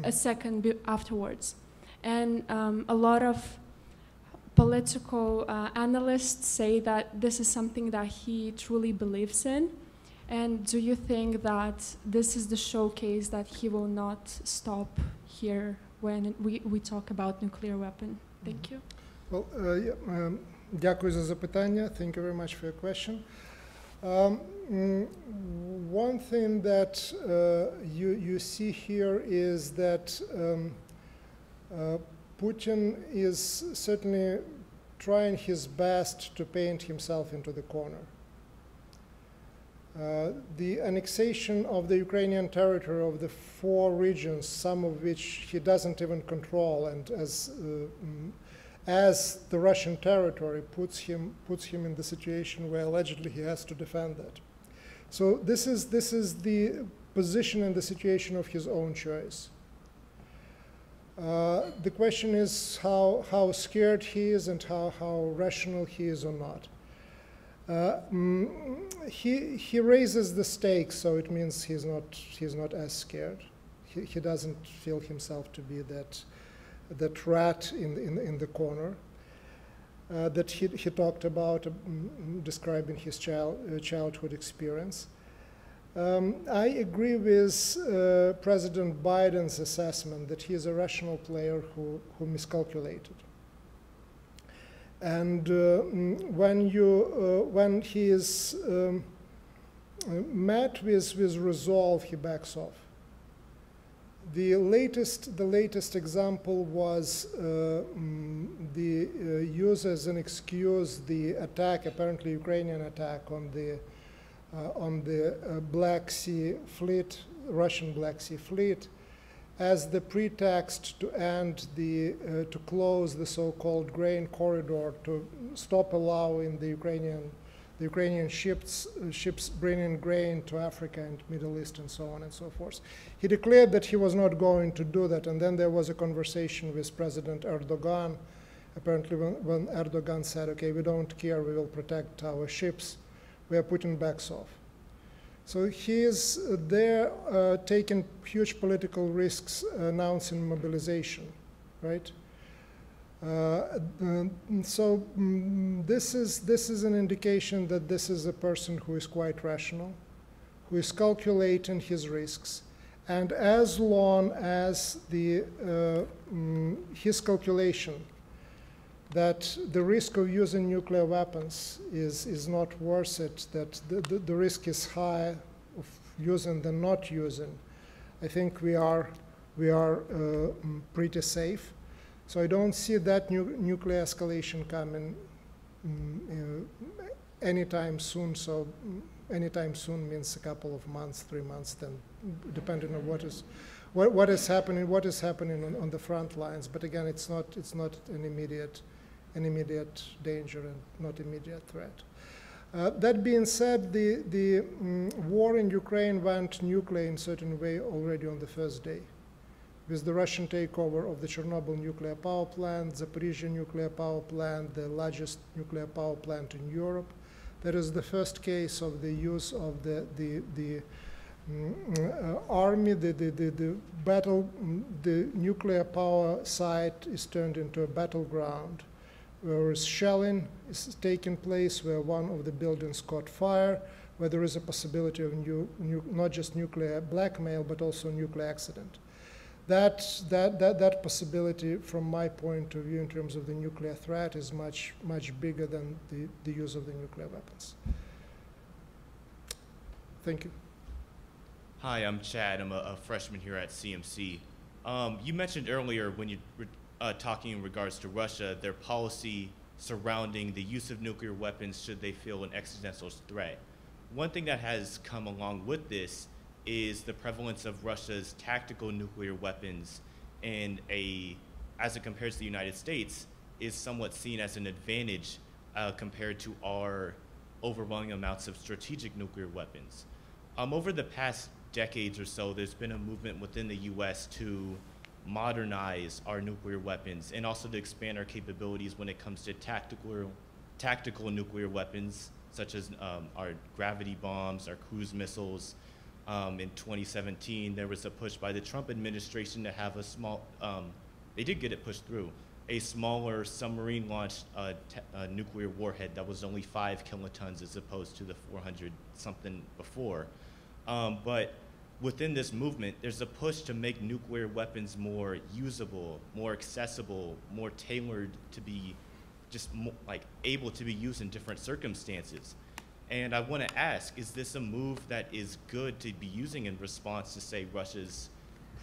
a second afterwards. And a lot of political analysts say that this is something that he truly believes in. And do you think that this is the showcase that he will not stop here when we talk about nuclear weapon? Thank you. Well, дякую за запитання. Thank you very much for your question. One thing that you see here is that Putin is certainly trying his best to paint himself into the corner. The annexation of the Ukrainian territory of the 4 regions, some of which he doesn't even control, and as the Russian territory puts him in the situation where allegedly he has to defend that. So this is the position and the situation of his own choice. The question is how scared he is and how rational he is or not. He raises the stakes, so it means he's not as scared. He doesn't feel himself to be that rat in the corner that he talked about, describing his childhood experience. I agree with President Biden's assessment that he is a rational player who miscalculated. And when he is met with resolve, he backs off. The latest example was used as an excuse the attack, apparently Ukrainian attack on the Black Sea fleet, Russian Black Sea fleet, as the pretext to end to close the so-called grain corridor, to stop allowing the Ukrainian ships bringing grain to Africa and Middle East and so on and so forth. He declared that he was not going to do that, and then there was a conversation with President Erdogan. Apparently when Erdogan said, okay, we don't care, we will protect our ships, where Putin backs off. So he is there taking huge political risks, announcing mobilization, right? This is an indication that this is a person who is quite rational, who is calculating his risks, and as long as his calculation that the risk of using nuclear weapons is not worth it, that the risk is high of using than not using, I think we are pretty safe. So I don't see that nuclear escalation coming anytime soon. So anytime soon means a couple of months, 3 months, then depending on what is happening on the front lines. But again, it's not an immediate danger and not immediate threat. That being said, the war in Ukraine went nuclear in a certain way already on the first day, with the Russian takeover of the Chernobyl nuclear power plant, the Zaporizhzhia nuclear power plant, the largest nuclear power plant in Europe. That is the first case of the use of the nuclear power site is turned into a battleground, where shelling is taking place, where one of the buildings caught fire, where there is a possibility of not just nuclear blackmail, but also nuclear accident. That possibility, from my point of view, in terms of the nuclear threat, is much bigger than the use of the nuclear weapons. Thank you. Hi, I'm Chad. I'm a freshman here at CMC. You mentioned earlier when you were talking in regards to Russia, their policy surrounding the use of nuclear weapons should they feel an existential threat. One thing that has come along with this is the prevalence of Russia's tactical nuclear weapons, and as it compares to the United States, is somewhat seen as an advantage compared to our overwhelming amounts of strategic nuclear weapons. Over the past decades or so, there's been a movement within the U.S. to modernize our nuclear weapons and also to expand our capabilities when it comes to tactical nuclear weapons, such as our gravity bombs, our cruise missiles. In 2017, there was a push by the Trump administration to have a small, they did get it pushed through, a smaller submarine-launched nuclear warhead that was only 5 kilotons as opposed to the 400-something before. But within this movement, there's a push to make nuclear weapons more usable, more accessible, more tailored to be just like able to be used in different circumstances. And I want to ask, is this a move that is good to be using in response to, say, Russia's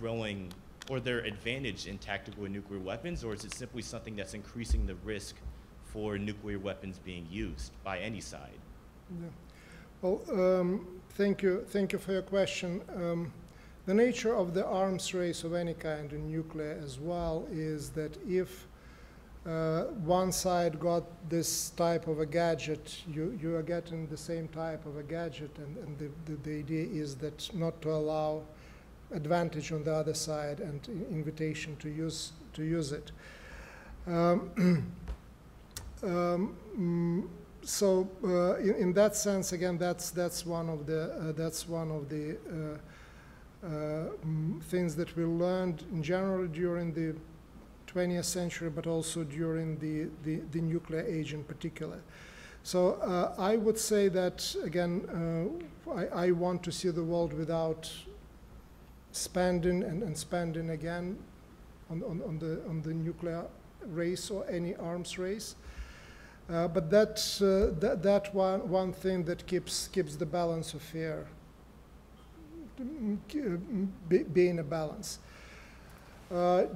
growing or their advantage in tactical and nuclear weapons, or is it simply something that's increasing the risk for nuclear weapons being used by any side? Yeah. Well, thank you for your question. The nature of the arms race of any kind, in nuclear as well, is that if one side got this type of a gadget, you are getting the same type of a gadget, and the idea is that not to allow advantage on the other side and invitation to use it. So in that sense, again, that's one of the things that we learned in general during the 20th century, but also during the nuclear age in particular. So I would say that, again, I want to see the world without spending and spending again on the nuclear race or any arms race. But that one thing that keeps the balance of fear, being a balance.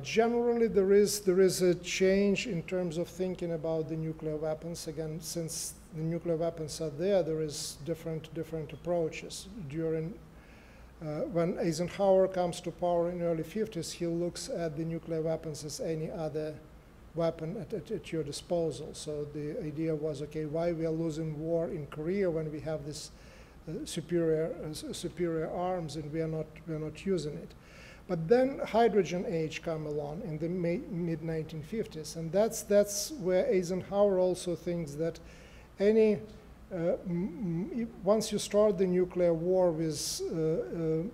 Generally, there is a change in terms of thinking about the nuclear weapons. Again, since the nuclear weapons are there, there is different approaches. When Eisenhower comes to power in the early 50s, he looks at the nuclear weapons as any other weapon at your disposal. So the idea was, okay, why we are losing war in Korea when we have this superior arms and we are not using it. But then hydrogen age come along in the mid-1950s, and that's where Eisenhower also thinks that any once you start the nuclear war with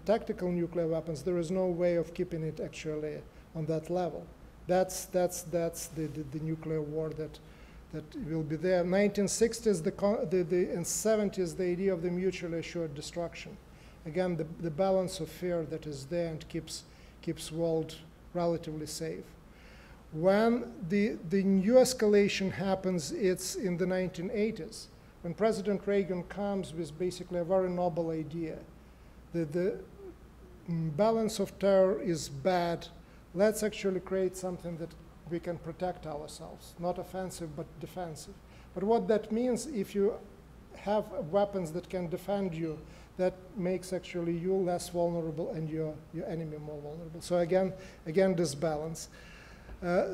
tactical nuclear weapons, there is no way of keeping it actually on that level. That's the nuclear war that will be there. 1960s and 70s, the idea of the mutually assured destruction. Again, the balance of fear that is there and keeps world relatively safe. When the new escalation happens, it's in the 1980s. When President Reagan comes with basically a very noble idea, that the balance of terror is bad, let's actually create something that we can protect ourselves, not offensive but defensive. But what that means, if you have weapons that can defend you, that makes actually you less vulnerable and your enemy more vulnerable. So again, this balance.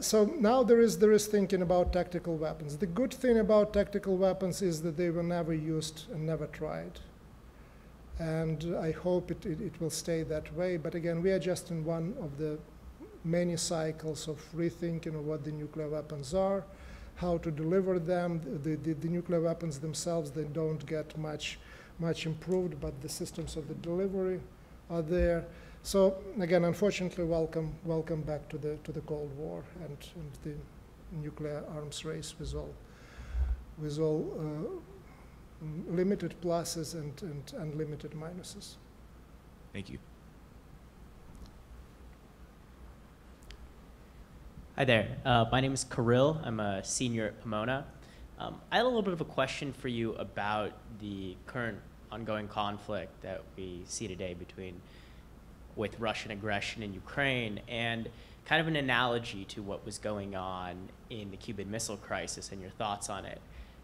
So now there is thinking about tactical weapons. The good thing about tactical weapons is that they were never used and never tried. And I hope it will stay that way. But again, we are just in one of the many cycles of rethinking of what the nuclear weapons are, how to deliver them. The nuclear weapons themselves, they don't get much improved, but the systems of the delivery are there. So again, unfortunately, welcome back to the Cold War and the nuclear arms race with all limited pluses and unlimited minuses. Thank you. Hi there. My name is Kirill. I'm a senior at Pomona. I had a little bit of a question for you about the current ongoing conflict that we see today with Russian aggression in Ukraine, and kind of an analogy to what was going on in the Cuban Missile Crisis and your thoughts on it.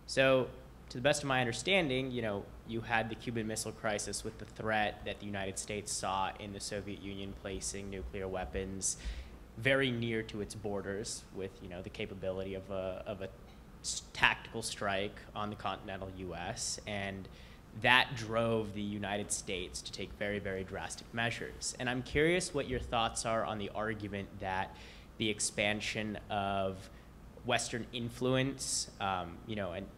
So, to the best of my understanding, you had the Cuban Missile Crisis with the threat that the United States saw in the Soviet Union placing nuclear weapons very near to its borders, with the capability of a tactical strike on the continental U.S. and that drove the United States to take very, very drastic measures. And I'm curious what your thoughts are on the argument that the expansion of Western influence, and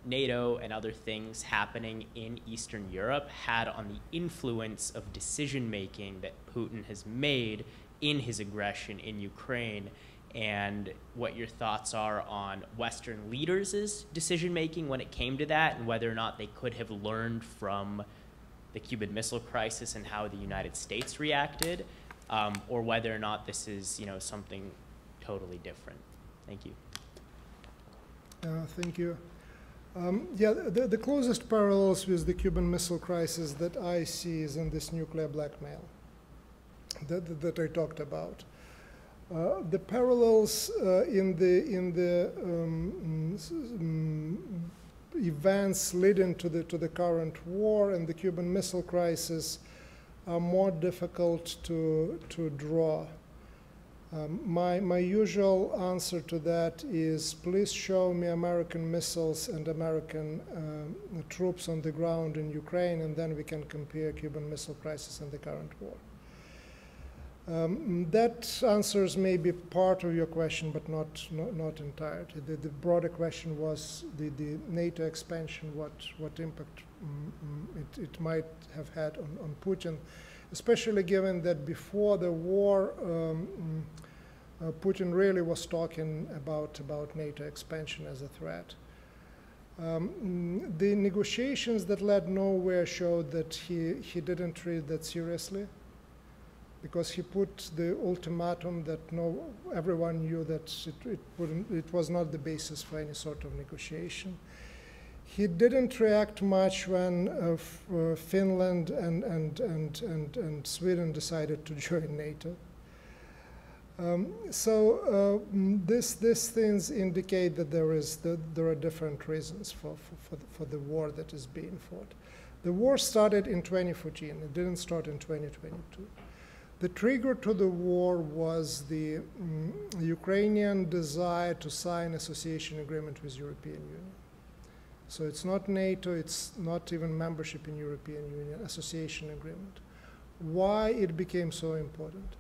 NATO and other things happening in Eastern Europe had on the influence of decision-making that Putin has made in his aggression in Ukraine, and what your thoughts are on Western leaders' decision-making when it came to that, and whether or not they could have learned from the Cuban Missile Crisis and how the United States reacted, or whether or not this is, something totally different. Thank you. Thank you. The closest parallels with the Cuban Missile Crisis that I see is in this nuclear blackmail that I talked about. The parallels in the events leading to the current war and the Cuban Missile Crisis are more difficult to draw. My usual answer to that is, please show me American missiles and American troops on the ground in Ukraine, and then we can compare Cuban Missile Crisis and the current war. That answers maybe part of your question, but not entirety. The broader question was the NATO expansion, what impact it might have had on Putin, especially given that before the war, Putin really was talking about NATO expansion as a threat. The negotiations that led nowhere showed that he didn't treat that seriously, because he put the ultimatum that everyone knew that it was not the basis for any sort of negotiation. He didn't react much when Finland and Sweden decided to join NATO. These things indicate that there are different reasons for the war that is being fought. The war started in 2014. It didn't start in 2022. The trigger to the war was the Ukrainian desire to sign association agreement with European Union. So it's not NATO, it's not even membership in European Union, association agreement. Why it became so important?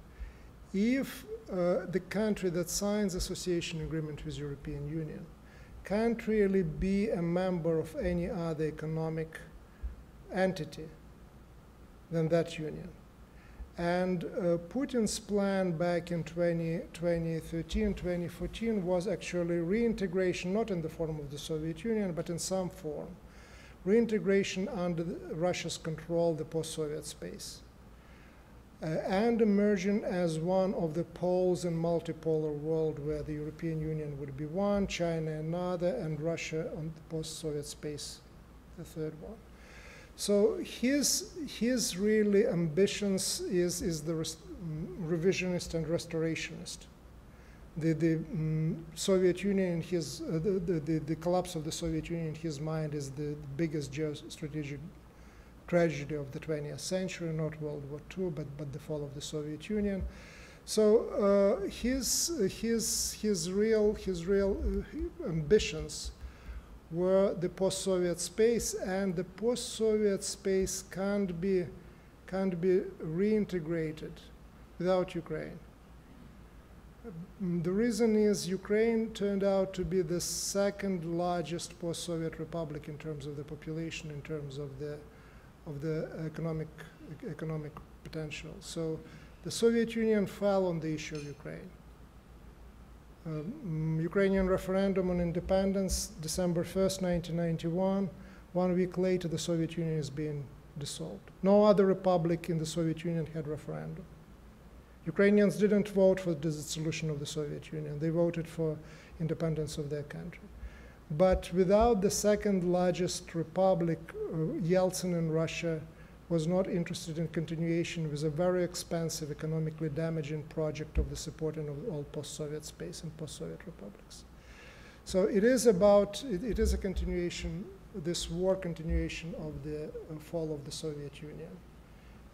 If the country that signs association agreement with European Union can't really be a member of any other economic entity than that union. And Putin's plan back in 2013, 2014 was actually reintegration, not in the form of the Soviet Union, but in some form. Reintegration under Russia's control, the post-Soviet space, and emerging as one of the poles in multipolar world where the European Union would be one, China another, and Russia on the post-Soviet space, the third one. So his really ambitions is the revisionist and restorationist. The Soviet Union in his the collapse of the Soviet Union in his mind is the biggest geostrategic tragedy of the 20th century, not World War II, but the fall of the Soviet Union. So his real ambitions were the post-Soviet space, and the post-Soviet space can't be reintegrated without Ukraine. The reason is Ukraine turned out to be the second largest post-Soviet republic in terms of the population, in terms of the economic potential. So the Soviet Union fell on the issue of Ukraine. Ukrainian referendum on independence, December 1st, 1991. 1 week later, the Soviet Union is being dissolved. No other republic in the Soviet Union had referendum. Ukrainians didn't vote for the dissolution of the Soviet Union. They voted for independence of their country. But without the second largest republic, Yeltsin in Russia was not interested in continuation with a very expensive, economically damaging project of the supporting of all post-Soviet space and post-Soviet republics. So it is it is a continuation, this war continuation of the fall of the Soviet Union.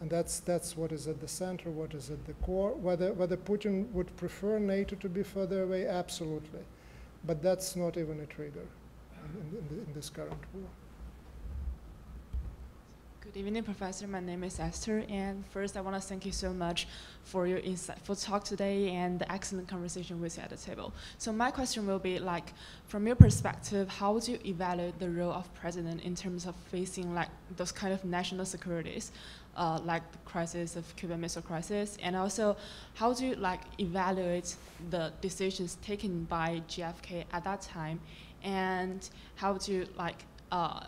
And that's what is at the center, what is at the core. Whether Putin would prefer NATO to be further away, absolutely. But that's not even a trigger in this current war. Good evening, Professor. My name is Esther, and first I want to thank you so much for your insightful talk today and the excellent conversation with you at the table. So my question will be, like, from your perspective, how would you evaluate the role of president in terms of facing like those kind of national securities, like the crisis of Cuban Missile Crisis, and also how do you like evaluate the decisions taken by JFK at that time, and how do you like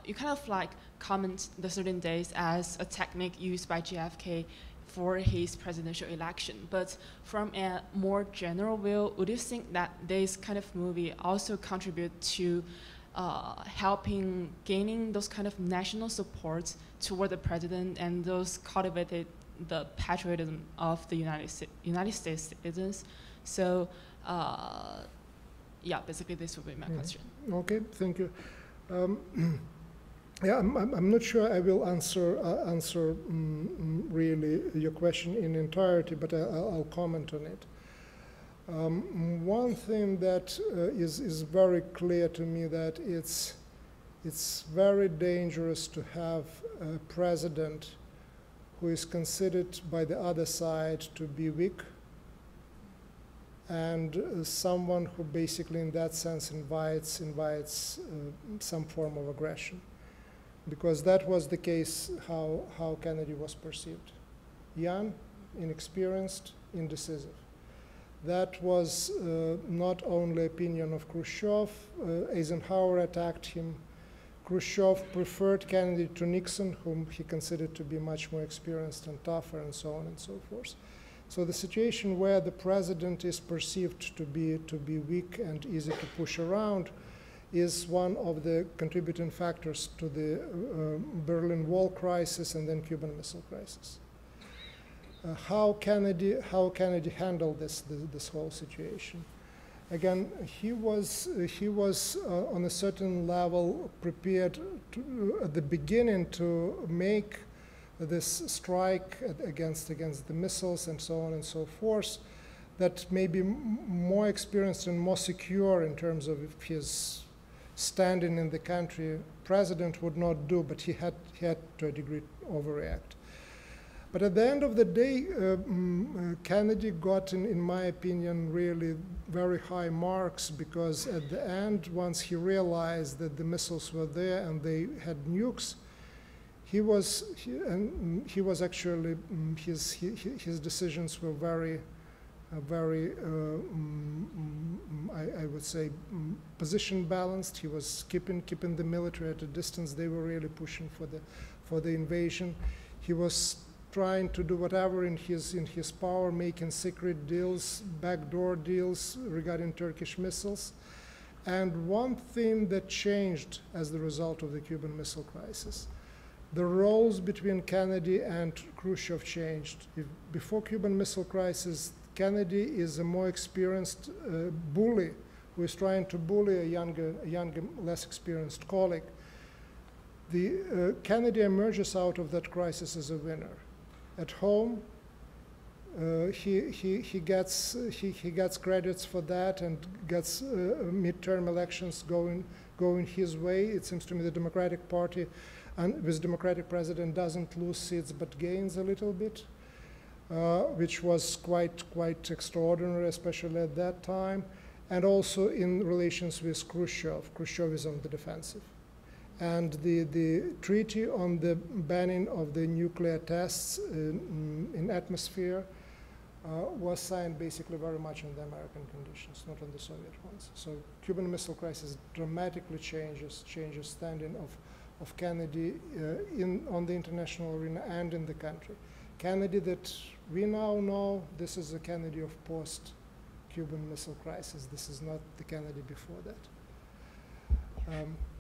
you kind of like comment the 13 days as a technique used by JFK for his presidential election. But from a more general view, would you think that this kind of movie also contribute to helping gaining those kind of national support toward the president, and those cultivated the patriotism of the United States citizens? So yeah, basically this would be my question. Okay, thank you. Yeah, I'm not sure I will answer really your question in entirety, but I'll comment on it. One thing that is very clear to me, that it's very dangerous to have a president who is considered by the other side to be weak, and someone who basically in that sense invites some form of aggression, because that was the case how Kennedy was perceived. Young, inexperienced, indecisive. That was not only opinion of Khrushchev. Eisenhower attacked him. Khrushchev preferred Kennedy to Nixon, whom he considered to be much more experienced and tougher, and so on and so forth. So the situation where the president is perceived to be weak and easy to push around is one of the contributing factors to the Berlin Wall crisis and then Cuban Missile Crisis. How Kennedy handled this whole situation? Again, he was on a certain level prepared to, at the beginning, to make this strike against the missiles and so on and so forth, that may be more experienced and more secure in terms of his standing in the country, president would not do, but he had to a degree overreact. But at the end of the day, Kennedy got, in my opinion, really very high marks, because at the end, once he realized that the missiles were there and they had nukes, he was actually, his decisions were very, I would say, position balanced. He was keeping the military at a distance. They were really pushing for the invasion. He was trying to do whatever in his power, making secret deals, backdoor deals regarding Turkish missiles. And one thing that changed as the result of the Cuban Missile Crisis: the roles between Kennedy and Khrushchev changed. Before Cuban Missile Crisis, Kennedy is a more experienced bully who is trying to bully a younger, less experienced colleague. Kennedy emerges out of that crisis as a winner. At home, he gets credits for that and gets midterm elections going his way. It seems to me the Democratic Party, and with Democratic president, doesn't lose seats but gains a little bit, which was quite extraordinary, especially at that time. And also in relations with Khrushchev. Khrushchev is on the defensive. And the treaty on the banning of the nuclear tests in atmosphere was signed basically very much on the American conditions, not on the Soviet ones. So Cuban Missile Crisis dramatically changes standing of Kennedy on the international arena and in the country. Kennedy that we now know, this is the Kennedy of post-Cuban Missile Crisis. This is not the Kennedy before that.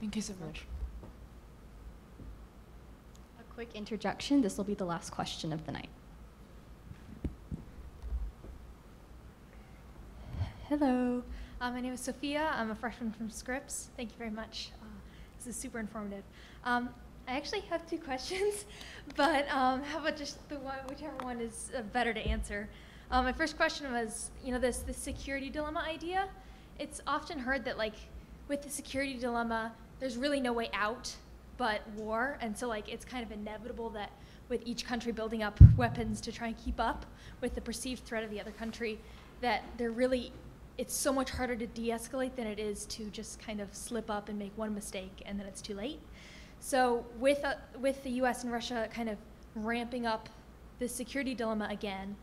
Thank you so much. A quick interjection. This will be the last question of the night. Hello. My name is Sophia. I'm a freshman from Scripps. Thank you very much. This is super informative. I actually have two questions, but how about just the one, whichever one is better to answer. My first question was, you know, this security dilemma idea. It's often heard that, like, with the security dilemma, there's really no way out. but war. And so like it's kind of inevitable that with each country building up weapons to try and keep up with the perceived threat of the other country, that they're really, it's so much harder to de-escalate than it is to just kind of slip up and make one mistake and then it's too late. So with the US and Russia kind of ramping up the security dilemma again,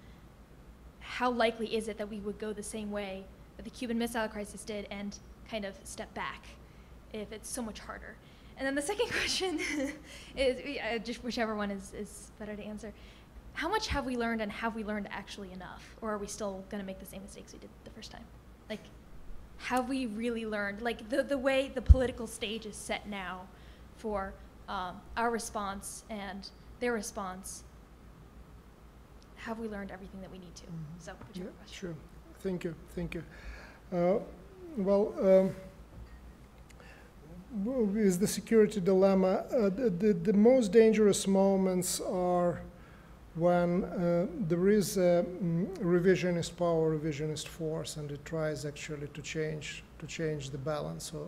how likely is it that we would go the same way that the Cuban Missile Crisis did and kind of step back if it's so much harder? And then the second question is, just whichever one is better to answer, how much have we learned and have we learned actually enough? Or are we still gonna make the same mistakes we did the first time? Like, have we really learned? Like the way the political stage is set now for our response and their response, have we learned everything that we need to? Mm-hmm. So, yeah, sure. Thank you. Thank you. With the security dilemma, the most dangerous moments are when there is a revisionist power, revisionist force, and it tries actually to change the balance or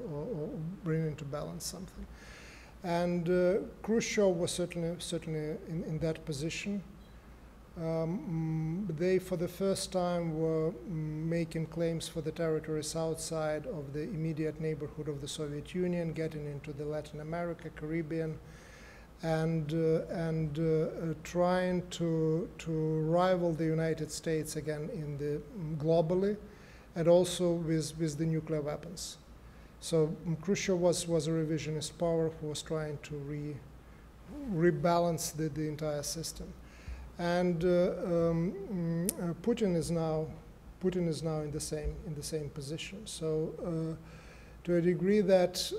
bring into balance something. And Khrushchev was certainly in that position. They, for the first time, were making claims for the territories outside of the immediate neighborhood of the Soviet Union, getting into the Latin America, Caribbean, and trying to rival the United States again in the globally, and also with the nuclear weapons. So Khrushchev was a revisionist power who was trying to rebalance the entire system. And Putin is now in the same position. So to a degree that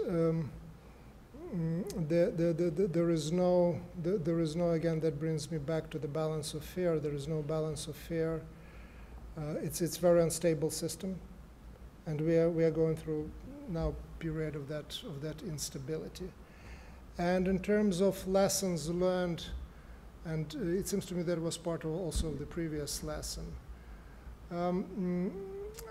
there is no again, that brings me back to the balance of fear. There is no balance of fear. It's very unstable system, and we are going through now period of that instability. And in terms of lessons learned. And it seems to me that was part of also the previous lesson.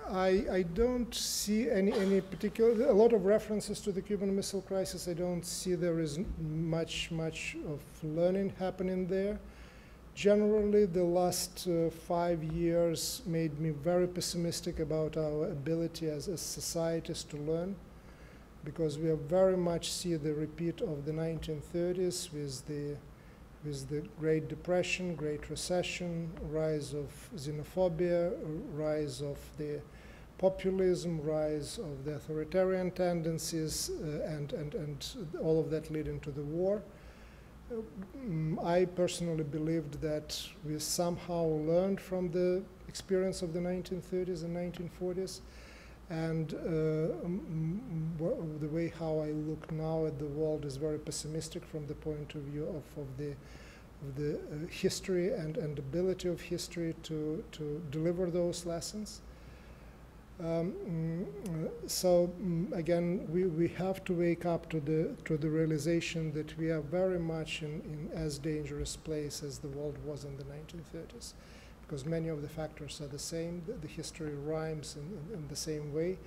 I don't see any particular, a lot of references to the Cuban Missile Crisis. I don't see there is much of learning happening there. Generally, the last 5 years made me very pessimistic about our ability as societies to learn, because we are very much see the repeat of the 1930s with the Great Depression, Great Recession, rise of xenophobia, rise of the populism, rise of the authoritarian tendencies, and all of that leading to the war. I personally believed that we somehow learned from the experience of the 1930s and 1940s. And the way how I look now at the world is very pessimistic from the point of view of the history and ability of history to deliver those lessons. Again, we have to wake up to the realization that we are very much in as dangerous place as the world was in the 1930s. Because many of the factors are the same, the history rhymes in the same way.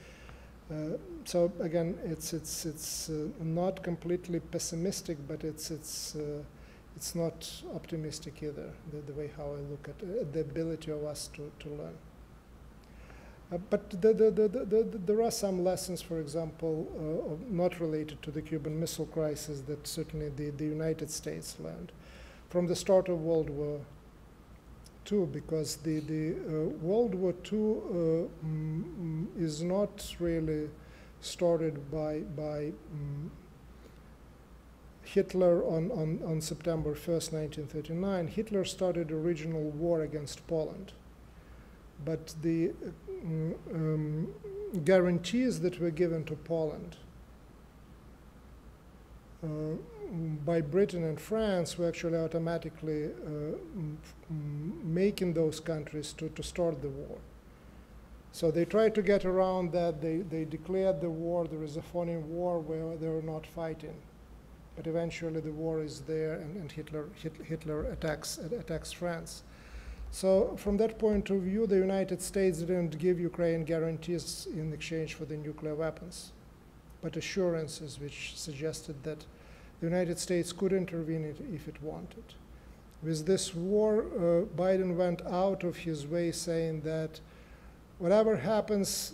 So again, it's not completely pessimistic, but it's not optimistic either. The way how I look at the ability of us to learn. But there are some lessons, for example, not related to the Cuban Missile Crisis that certainly the United States learned from the start of World War. Because the World War II is not really started by Hitler on September 1st, 1939. Hitler started original war against Poland. But the guarantees that were given to Poland by Britain and France were actually automatically making those countries to start the war. So they tried to get around that. They declared the war. There is a phony war where they are not fighting, but eventually the war is there, and Hitler attacks France. So from that point of view, the United States didn't give Ukraine guarantees in exchange for the nuclear weapons, but assurances which suggested that The United States could intervene if it wanted. With this war, Biden went out of his way saying that whatever happens,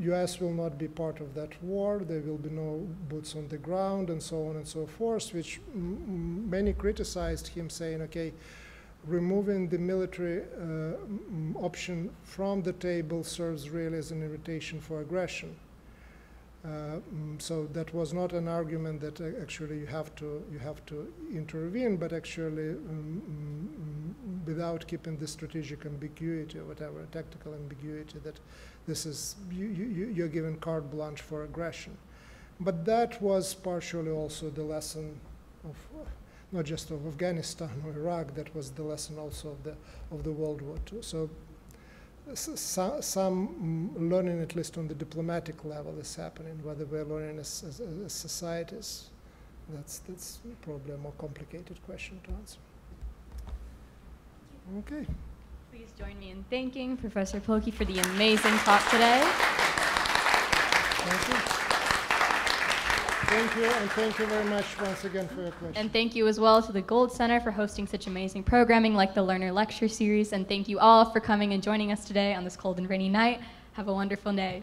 US will not be part of that war, there will be no boots on the ground, and so on and so forth, which many criticized him, saying, okay, removing the military option from the table serves really as an invitation for aggression. So that was not an argument that actually you have to intervene, but actually without keeping the strategic ambiguity or whatever, tactical ambiguity that this is, you're given carte blanche for aggression. But that was partially also the lesson of, not just of Afghanistan or Iraq, that was the lesson also of the World War II. So some learning, at least on the diplomatic level, is happening. Whether we're learning as societies, that's probably a more complicated question to answer. Okay. Please join me in thanking Professor Plokhii for the amazing talk today. Thank you. Thank you, and thank you very much once again for your question. And thank you as well to the Gould Center for hosting such amazing programming like the Lerner Lecture Series. And thank you all for coming and joining us today on this cold and rainy night. Have a wonderful day.